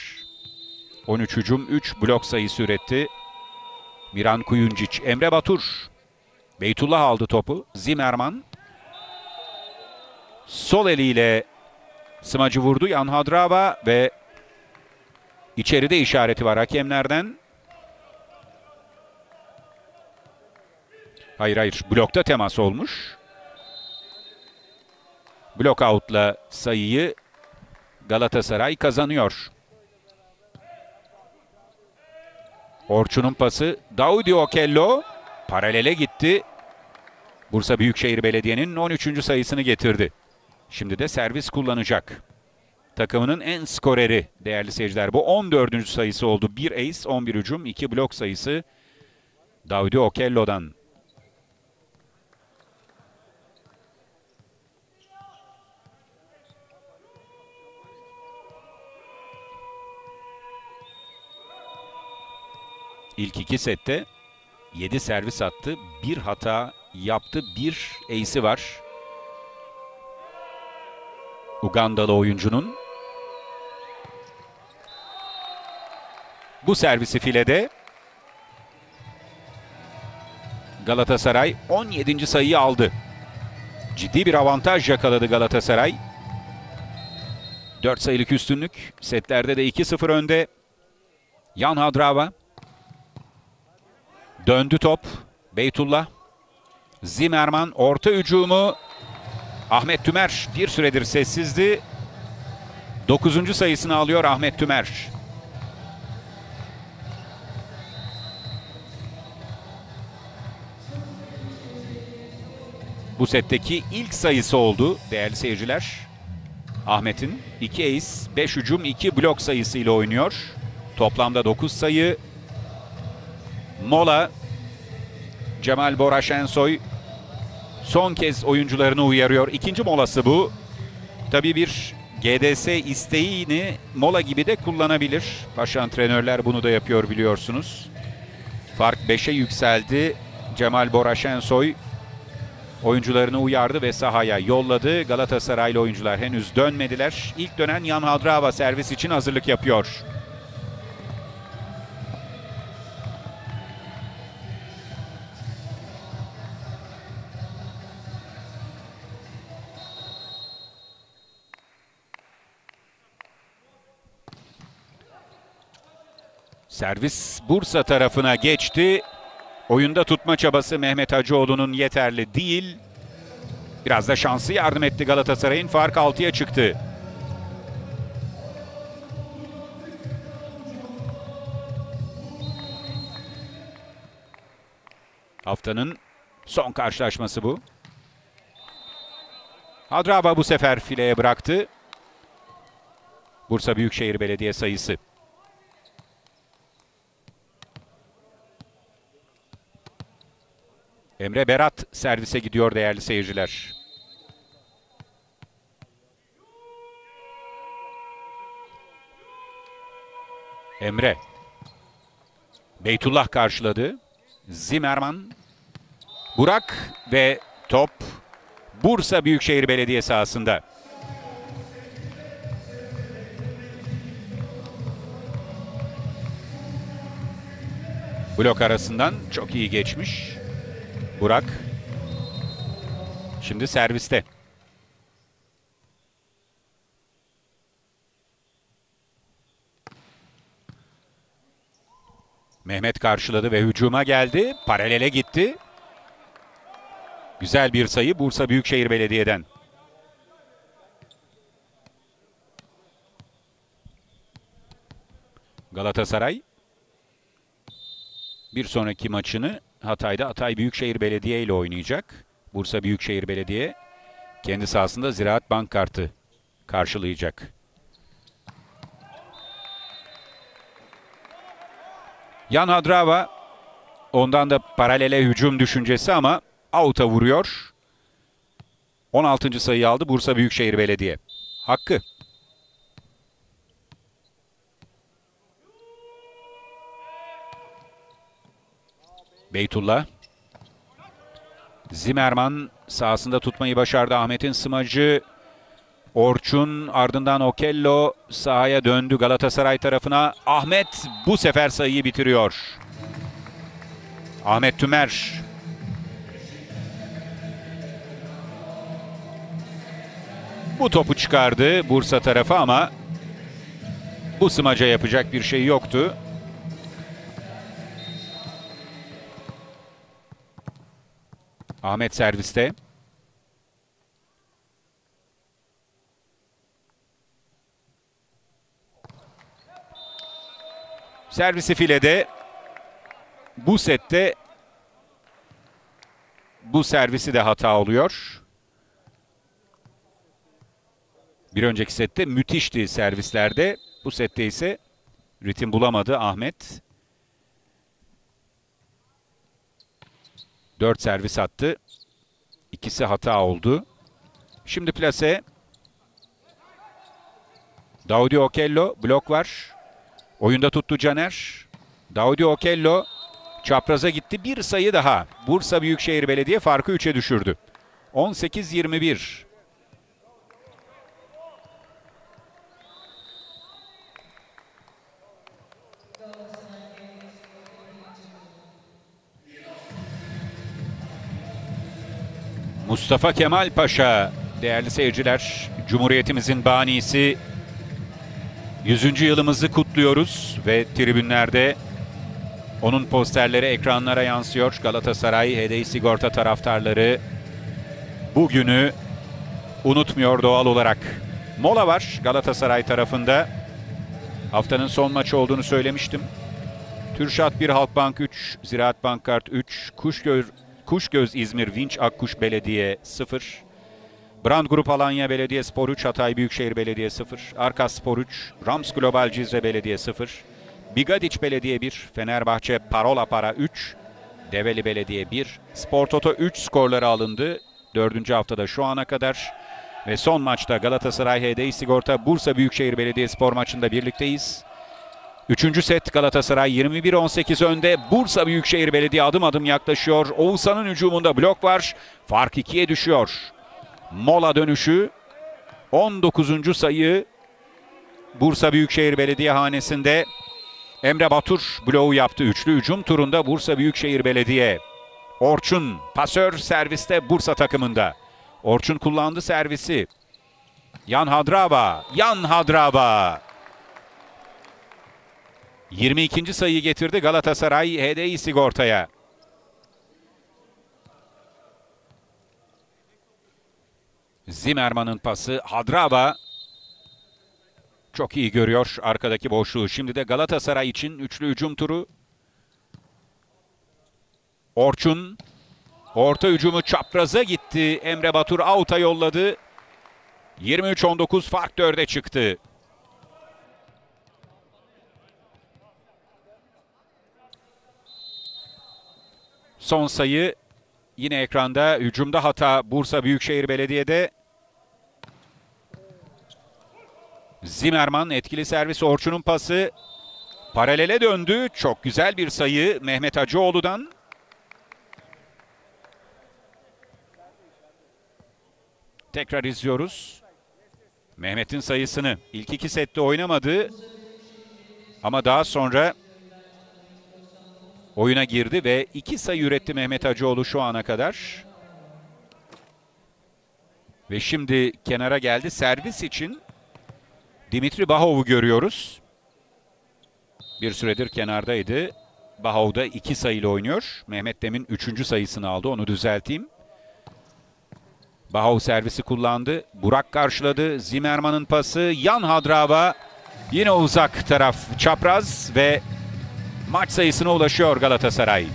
on üç hücum, üç blok sayısı üretti. Miran Kujundžić. Emre Batur. Beytullah aldı topu. Zimmermann sol eliyle smacı vurdu. Jan Hadrava ve içeride işareti var hakemlerden. Hayır hayır, blokta temas olmuş. Blok out'la sayıyı Galatasaray kazanıyor. Orçun'un pası. Daudi Okello paralele gitti. Bursa Büyükşehir Belediye'nin on üçüncü sayısını getirdi. Şimdi de servis kullanacak. Takımının en skoreri değerli seyirciler. Bu on dördüncü sayısı oldu. bir ace, on bir hücum, iki blok sayısı Daudi Okello'dan. İlk iki sette yedi servis attı. bir hata yaptı. bir ace'i var Ugandalı oyuncunun. Bu servisi filede. Galatasaray on yedinci sayıyı aldı. Ciddi bir avantaj yakaladı Galatasaray. dört sayılık üstünlük. Setlerde de iki sıfır önde. Jan Hadrava. Döndü top. Beytullah. Zimmermann orta hücumu. Ahmet Tümer bir süredir sessizdi. dokuzuncu sayısını alıyor Ahmet Tümer. Bu setteki ilk sayısı oldu değerli seyirciler. Ahmet'in iki ace, beş hücum, iki blok sayısıyla oynuyor. Toplamda dokuz sayı. Mola. Cemal Bora Şensoy son kez oyuncularını uyarıyor. İkinci molası bu. Tabii bir G D S isteğini mola gibi de kullanabilir. Baş antrenörler bunu da yapıyor biliyorsunuz. Fark beşe yükseldi. Cemal Bora Şensoy oyuncularını uyardı ve sahaya yolladı. Galatasaraylı oyuncular henüz dönmediler. İlk dönen Jan Hadrava servis için hazırlık yapıyor. Servis Bursa tarafına geçti. Oyunda tutma çabası Mehmet Hacıoğlu'nun yeterli değil. Biraz da şansı yardım etti Galatasaray'ın. Fark altıya çıktı. Haftanın son karşılaşması bu. Hadrava bu sefer fileye bıraktı. Bursa Büyükşehir Belediye sayısı. Emre Berat servise gidiyor değerli seyirciler. Emre. Beytullah karşıladı. Zimmermann. Burak ve top Bursa Büyükşehir Belediye sahasında. Blok arasından çok iyi geçmiş. Burak şimdi serviste. Mehmet karşıladı ve hücuma geldi. Paralele gitti. Güzel bir sayı Bursa Büyükşehir Belediye'den. Galatasaray bir sonraki maçını Hatay'da Hatay Büyükşehir Belediye ile oynayacak. Bursa Büyükşehir Belediye kendi sahasında Ziraat Bankart'ı karşılayacak. Jan Hadrava, ondan da paralele hücum düşüncesi ama out'a vuruyor. on altıncı sayıyı aldı Bursa Büyükşehir Belediye. Hakkı. Beytullah. Zimmermann sahasında tutmayı başardı. Ahmet'in smacı Orçun, ardından Okello sahaya döndü Galatasaray tarafına. Ahmet bu sefer sayıyı bitiriyor. Ahmet Tümer. Bu topu çıkardı Bursa tarafı ama bu smaca yapacak bir şey yoktu. Ahmet serviste. Servisi filede. Bu sette bu servisi de hata oluyor. Bir önceki sette müthişti servislerde. Bu sette ise ritim bulamadı Ahmet. dört servis attı. İkisi hata oldu. Şimdi plase. Daudi Okello. Blok var. Oyunda tuttu Caner. Daudi Okello çapraza gitti. Bir sayı daha. Bursa Büyükşehir Belediye farkı üçe düşürdü. on sekiz yirmi bir. Mustafa Kemal Paşa, değerli seyirciler, Cumhuriyetimizin banisi, yüzüncü yılımızı kutluyoruz ve tribünlerde onun posterleri ekranlara yansıyor. Galatasaray H D I Sigorta taraftarları bugünü unutmuyor doğal olarak. Mola var Galatasaray tarafında. Haftanın son maçı olduğunu söylemiştim. Türşat bir, Halkbank üç, Ziraat Bankart üç, Kuşgöz... Kuşgöz İzmir, Vinç Akkuş Belediye sıfır. Brand Grup Alanya Belediyespor üç, Hatay Büyükşehir Belediye sıfır. Arkas Spor üç, Rams Global Cizre Belediye sıfır. Bigadiç Belediye bir, Fenerbahçe Parola Para üç, Develi Belediye bir, Spor Toto üç skorları alındı. Dördüncü haftada şu ana kadar ve son maçta Galatasaray H D I Sigorta Bursa Büyükşehir Belediyespor maçında birlikteyiz. Üçüncü set Galatasaray yirmi bir on sekiz önde. Bursa Büyükşehir Belediye adım adım yaklaşıyor. Oğuzhan'ın hücumunda blok var. Fark ikiye düşüyor. Mola dönüşü on dokuzuncu sayı Bursa Büyükşehir Belediye hanesinde. Emre Batur bloğu yaptı. Üçlü hücum turunda Bursa Büyükşehir Belediye. Orçun pasör serviste Bursa takımında. Orçun kullandı servisi. Jan Hadrava. Jan Hadrava. yirmi ikinci sayıyı getirdi Galatasaray H D I Sigorta'ya. Zimmermann'ın pası. Hadrava çok iyi görüyor arkadaki boşluğu. Şimdi de Galatasaray için üçlü hücum turu. Orçun orta hücumu çapraza gitti. Emre Batur out'a yolladı. yirmi üç on dokuz fark dörde çıktı. Son sayı yine ekranda. Hücumda hata Bursa Büyükşehir Belediye'de. Zimmermann etkili servis. Orçun'un pası paralele döndü. Çok güzel bir sayı Mehmet Hacıoğlu'dan. Tekrar izliyoruz. Mehmet'in sayısını ilk iki sette oynamadı. Ama daha sonra oyuna girdi ve iki sayı üretti Mehmet Hacıoğlu şu ana kadar. Ve şimdi kenara geldi. Servis için Dimitri Bahov'u görüyoruz. Bir süredir kenardaydı. Bahov da iki sayıyla oynuyor. Mehmet demin üçüncü sayısını aldı. Onu düzelteyim. Bahov servisi kullandı. Burak karşıladı. Zimmermann'ın pası. Jan Hadrava yine uzak taraf çapraz ve maç sayısına ulaşıyor Galatasaray.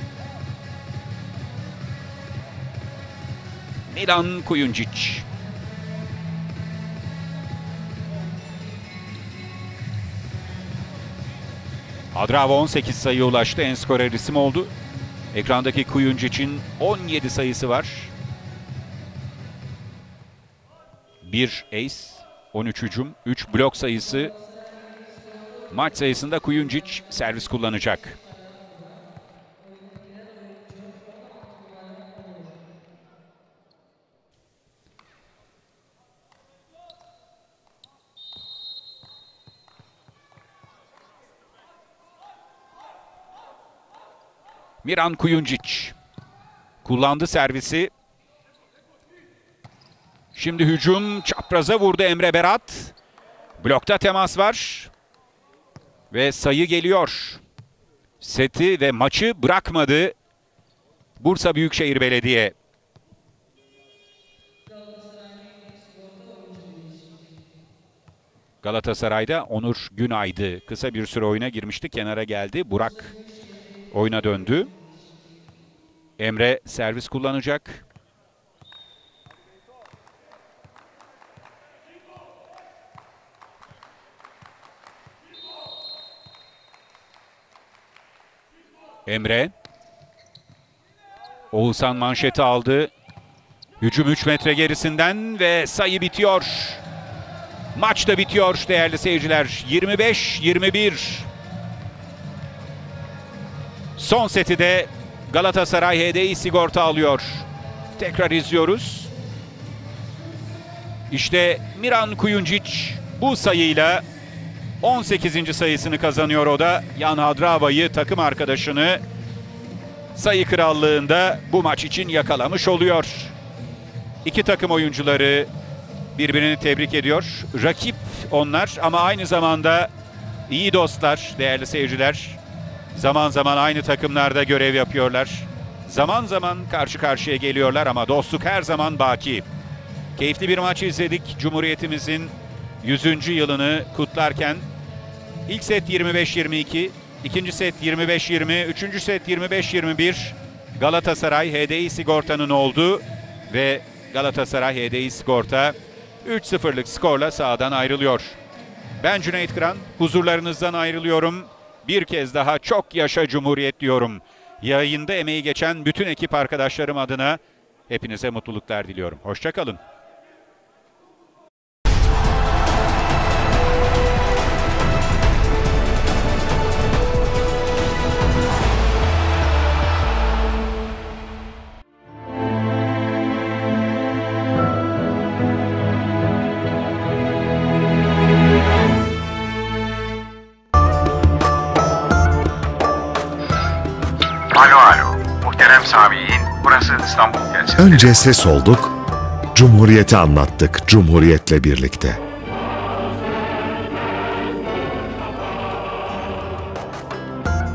Miran Kujundžić. Hadrava on sekiz sayıya ulaştı. En skorer isim oldu. Ekrandaki Kujundžić'in on yedi sayısı var. bir ace, on üç hücum, üç blok sayısı. Maç sayısında Kujundžić servis kullanacak. Miran Kujundžić kullandı servisi. Şimdi hücum çapraza vurdu Emre Berat. Blokta temas var. Ve sayı geliyor. Seti ve maçı bırakmadı Bursa Büyükşehir Belediye. Galatasaray'da Onur Günaydı. Kısa bir süre oyuna girmişti. Kenara geldi. Burak oyuna döndü. Emre servis kullanacak. Emre. Oğuzhan manşeti aldı. Hücum üç metre gerisinden ve sayı bitiyor. Maç da bitiyor değerli seyirciler. yirmi beş yirmi bir. Son seti de Galatasaray H D I Sigorta alıyor. Tekrar izliyoruz. İşte Miran Kujundžić bu sayıyla on sekizinci sayısını kazanıyor o da. Jan Hadrava'yı, takım arkadaşını sayı krallığında bu maç için yakalamış oluyor. İki takım oyuncuları birbirini tebrik ediyor. Rakip onlar ama aynı zamanda iyi dostlar değerli seyirciler. Zaman zaman aynı takımlarda görev yapıyorlar. Zaman zaman karşı karşıya geliyorlar ama dostluk her zaman baki. Keyifli bir maçı izledik. Cumhuriyetimizin yüzüncü yılını kutlarken ilk set yirmi beş yirmi iki, ikinci set yirmi beş yirmi, üçüncü set yirmi beş yirmi bir Galatasaray H D I Sigorta'nın oldu ve Galatasaray H D I Sigorta üç sıfırlık skorla sahadan ayrılıyor. Ben Cüneyt Kıran, huzurlarınızdan ayrılıyorum. Bir kez daha çok yaşa Cumhuriyet diyorum. Yayında emeği geçen bütün ekip arkadaşlarım adına Hepinize mutluluklar diliyorum. Hoşça kalın. Önce ses olduk, Cumhuriyeti anlattık, Cumhuriyet'le birlikte.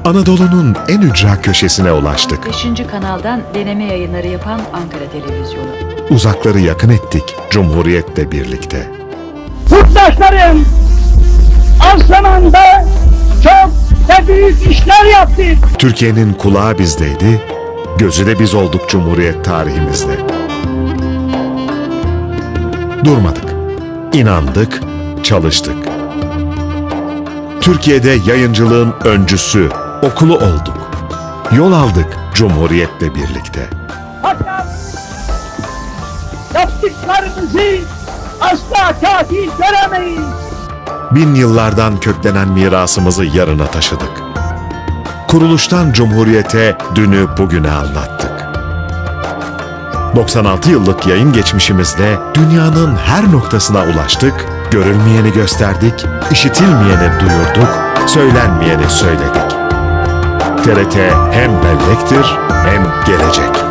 Anadolu'nun en ücra köşesine ulaştık. beşinci kanaldan deneme yayınları yapan Ankara Televizyonu. Uzakları yakın ettik, Cumhuriyet'le birlikte. Kurttaşlarım, az zamanda çok da büyük işler yaptık. Türkiye'nin kulağı bizdeydi, gözü de biz olduk Cumhuriyet tarihimizde. Durmadık, inandık, çalıştık. Türkiye'de yayıncılığın öncüsü, okulu olduk. Yol aldık Cumhuriyet'le birlikte. Hatta yaptıklarımızı asla tatil göremeyiz. Bin yıllardan köklenen mirasımızı yarına taşıdık. Kuruluştan Cumhuriyete, dünü bugüne anlattık. doksan altı yıllık yayın geçmişimizle dünyanın her noktasına ulaştık, görülmeyeni gösterdik, işitilmeyeni duyurduk, söylenmeyeni söyledik. T R T hem bellektir hem gelecek.